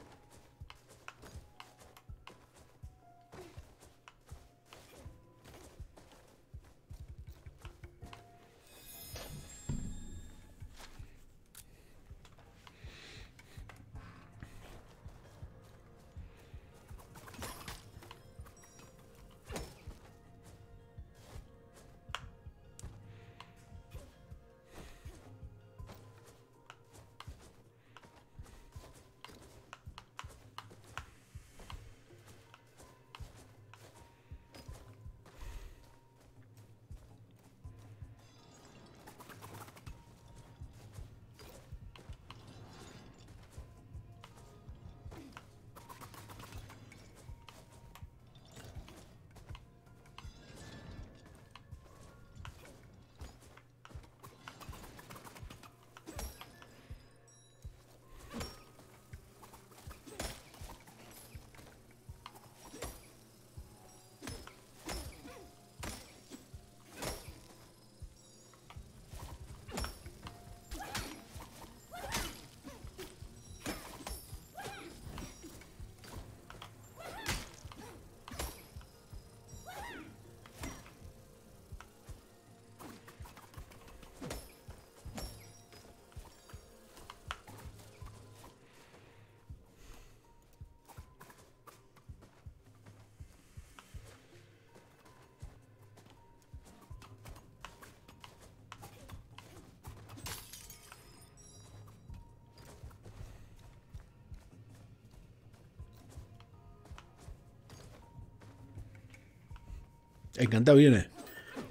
Encantado, viene.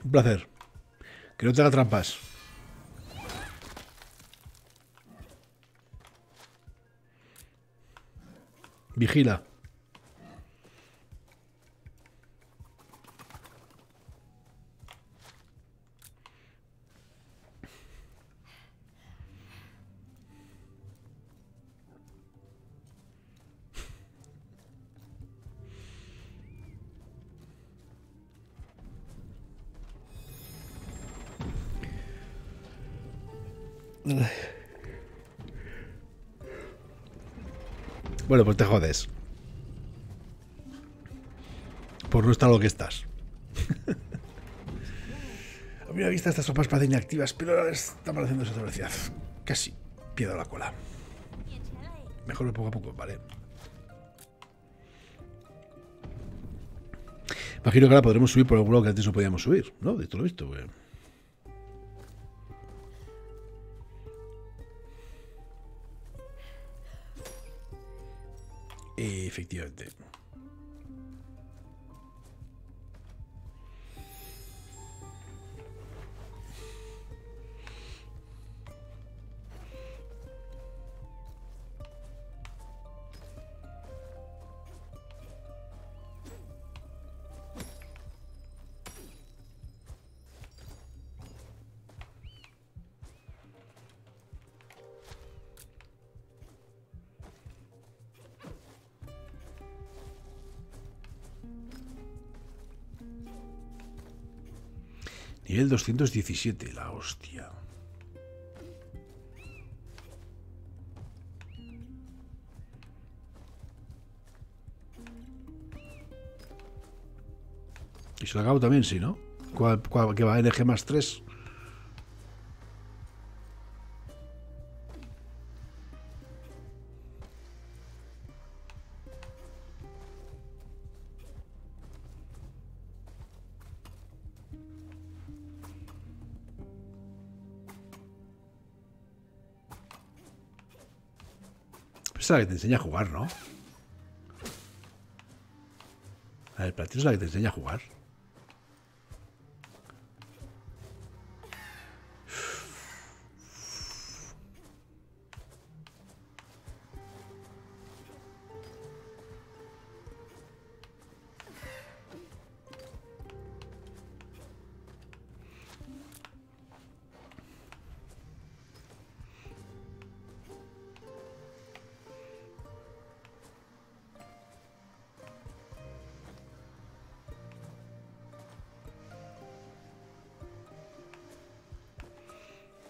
Un placer. Que no te haga trampas. Vigila. Bueno, pues te jodes. Por no estar lo que estás. A primera vista estas sopas parecen inactivas, pero ahora están pareciendo a otra velocidad. Casi pierdo la cola. Mejor poco a poco, vale. Imagino que ahora podremos subir por algún lado que antes no podíamos subir, ¿no? De esto lo he visto, güey. Efectivamente. Nivel doscientos diecisiete, la hostia. Y se lo acabo también, sí, ¿no? ¿Cuál, cuál, que va N G más tres? Es la que te enseña a jugar, ¿no? A ver, platino es la que te enseña a jugar.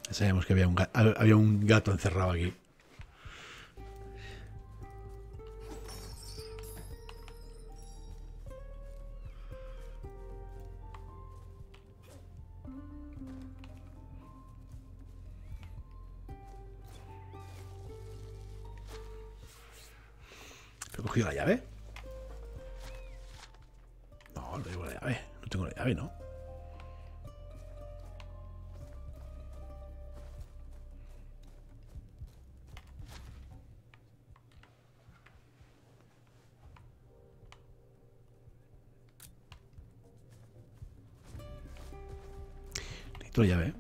Sabemos que había un, había un gato encerrado aquí. cogido la llave? No, no tengo la llave. No tengo la llave, ¿no? Necesito la llave, ¿eh?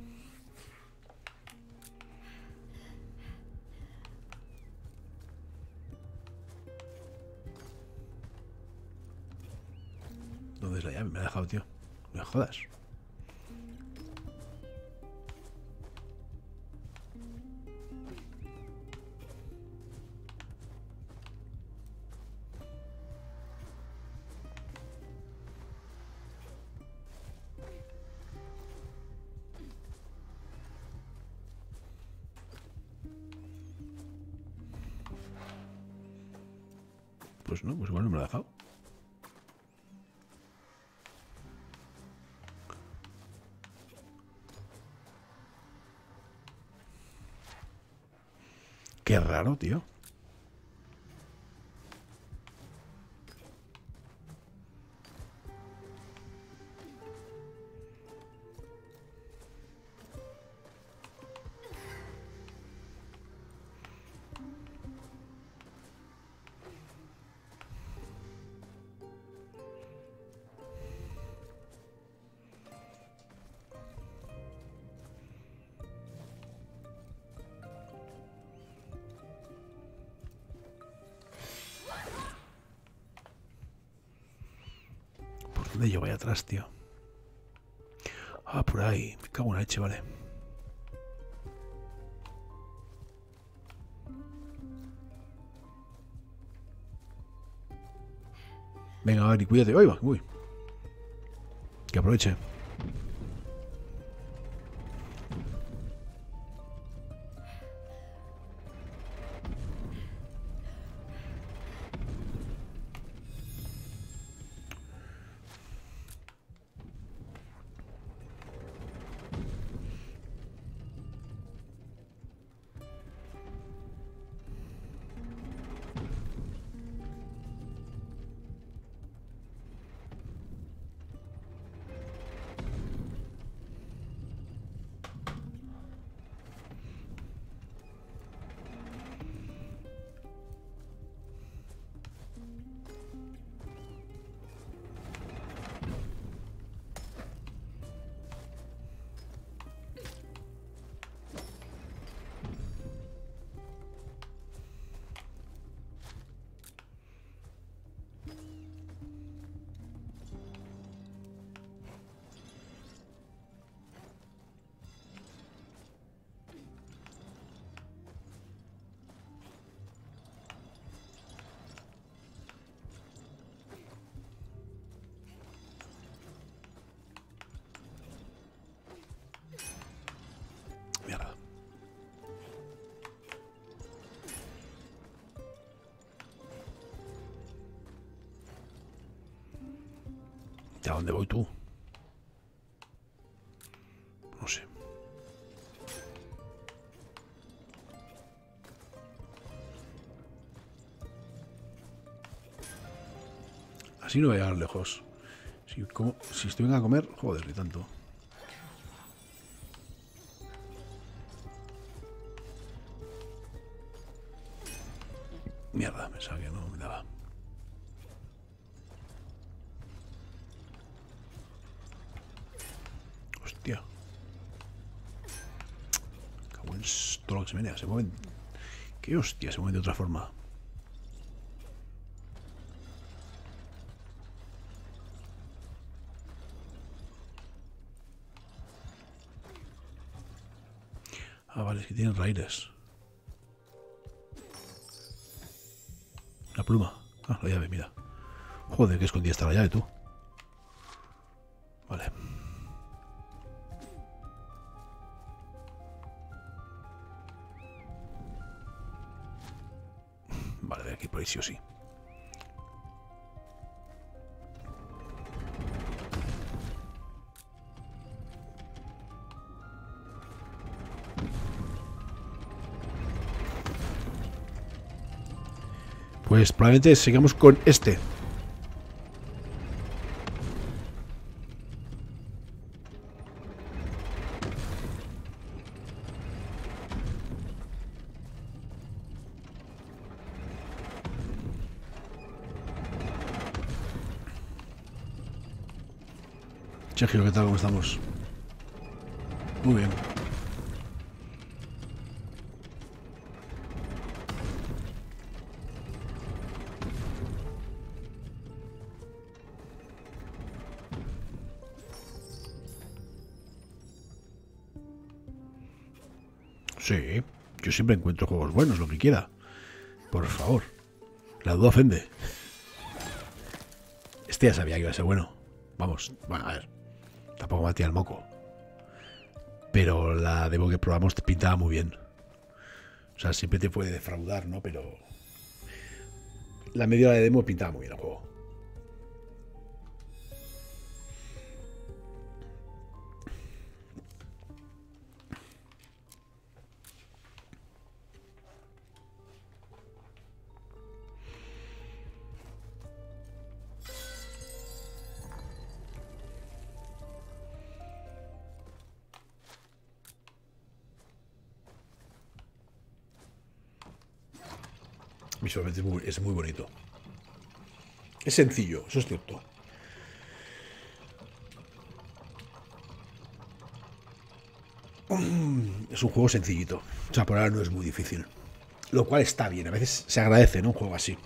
¿Dónde es la llave? Me la he dejado, tío. No me jodas. Pues no, pues igual no me la he dejado. Qué raro, tío. ¿Dónde yo voy atrás, tío? Ah, por ahí. Me cago en la leche, vale. Venga, a ver, y cuídate. ¡Ay, va! ¡Uy! Que aproveche. ¿A dónde voy tú? No sé. Así no voy a llegar lejos. Si, como, si estoy venga a comer, joder, ni tanto. Mierda, pensaba que no me daba. Todo lo que se menea, se mueven. Que hostia, se mueven de otra forma. Ah, vale, es que tienen raíces. La pluma. Ah, la llave, mira. Joder, que escondida está la llave, tú. Vale. Por ahí sí o sí. pues probablemente sigamos con este. Sergio, ¿qué tal? ¿Cómo estamos? Muy bien. Sí, yo siempre encuentro juegos buenos, lo que quiera. Por favor. La duda ofende. Este ya sabía que iba a ser bueno. Vamos, bueno, a ver. Tampoco me tira el moco. Pero la demo que probamos te pintaba muy bien. O sea, siempre te puede defraudar, ¿no? Pero la media hora de demo pintaba muy bien el juego. Visualmente es muy, es muy bonito. Es sencillo, eso es cierto. Es un juego sencillito. O sea, por ahora no es muy difícil. Lo cual está bien, a veces se agradece, ¿no? Un juego así.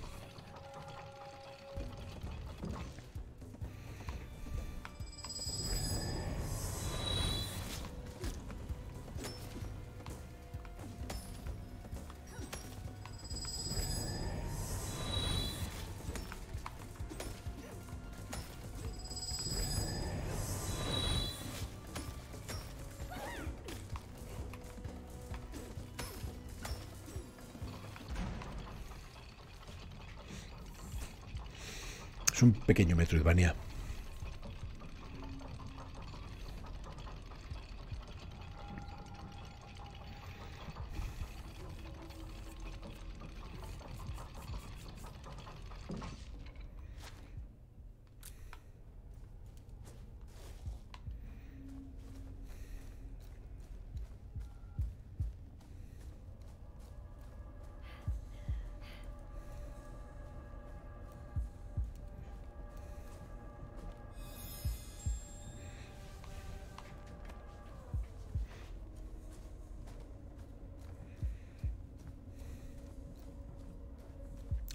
Un pequeño Metroidvania.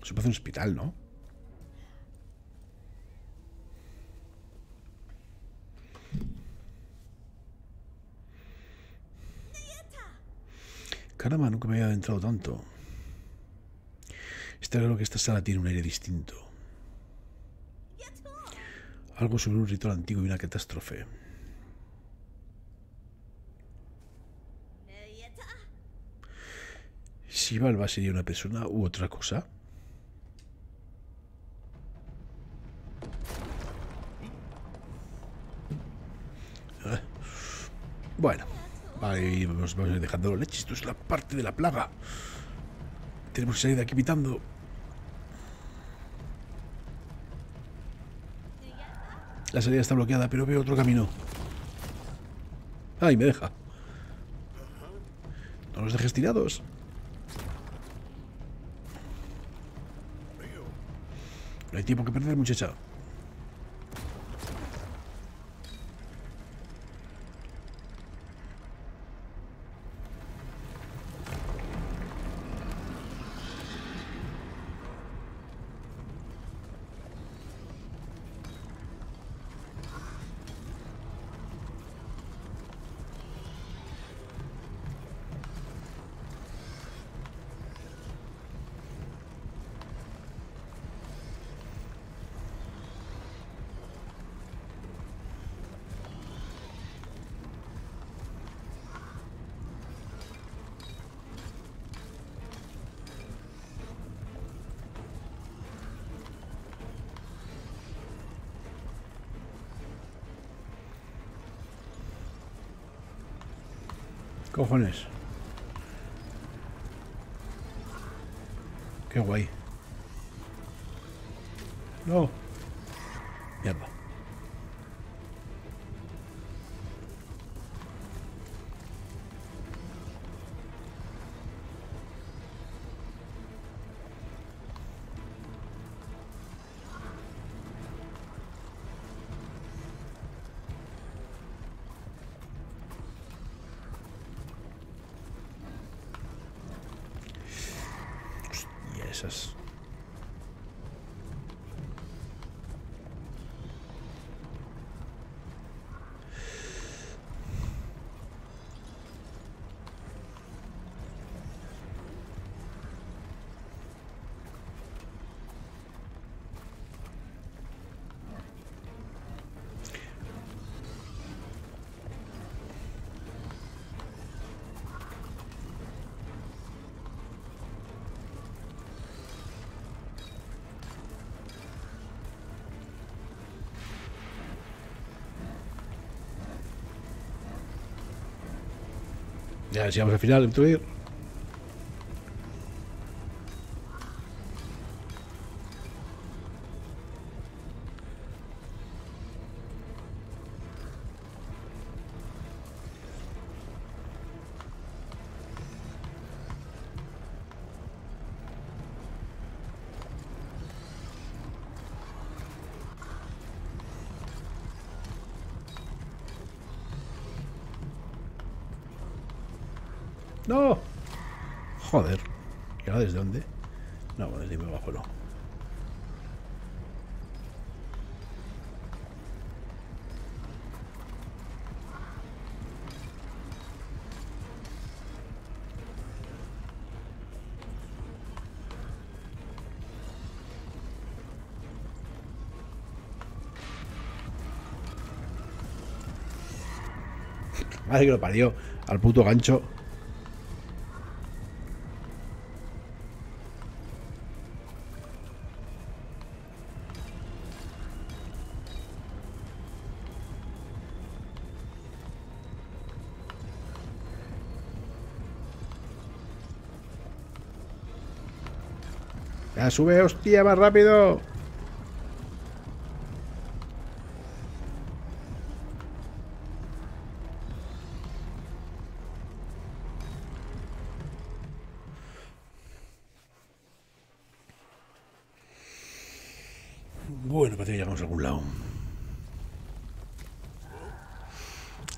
Se parece un hospital, ¿no? Caramba, nunca me había adentrado tanto. Está claro que esta sala tiene un aire distinto. Algo sobre un ritual antiguo y una catástrofe. ¿Sibalba sería una persona u otra cosa? Bueno, ahí vamos, vamos a ir dejando leches. Esto es la parte de la plaga. Tenemos que salir de aquí pitando. La salida está bloqueada, pero veo otro camino. Ay, me deja. No los dejes tirados. No hay tiempo que perder, muchacha. Cojones. Qué guay. No. Mierda. Ya llegamos al final, intuir. ¡No! Joder. ¿Y ahora desde dónde? No, desde muy abajo no. Madre que lo parió al puto gancho. Sube, hostia, más rápido. Bueno, parece que llegamos a algún lado.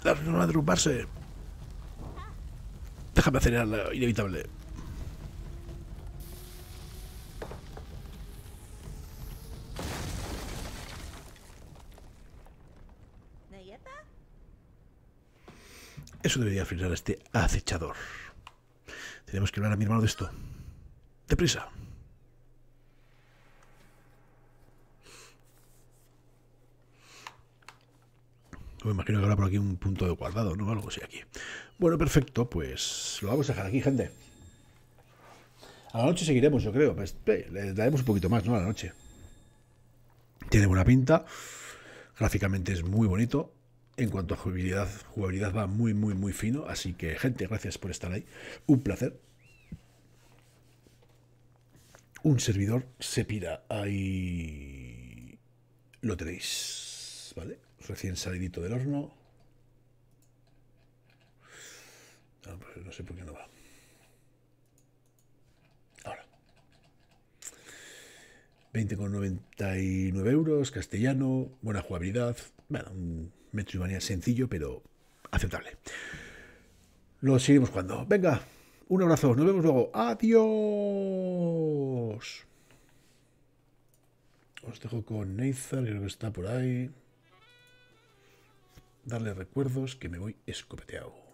La no va a derrumbarse. Déjame acelerar lo inevitable. Eso debería frenar a este acechador. Tenemos que hablar a mi hermano de esto. ¡Deprisa! Me imagino que habrá por aquí un punto de guardado, ¿no? Algo así aquí. Bueno, perfecto. Pues lo vamos a dejar aquí, gente. A la noche seguiremos, yo creo. Pues, eh, le daremos un poquito más, ¿no? A la noche. Tiene buena pinta. Gráficamente es muy bonito. En cuanto a jugabilidad, jugabilidad va muy, muy, muy fino. Así que, gente, gracias por estar ahí. Un placer. Un servidor se pira. Ahí lo tenéis. ¿Vale? Recién salidito del horno. No, pues no sé por qué no va. Ahora. veinte con noventa y nueve euros, castellano, buena jugabilidad. Bueno, un Metroidvania sencillo, pero aceptable. Lo seguimos cuando. Venga, un abrazo, nos vemos luego. ¡Adiós! Os dejo con Neizar, creo que está por ahí. Darle recuerdos que me voy escopeteado.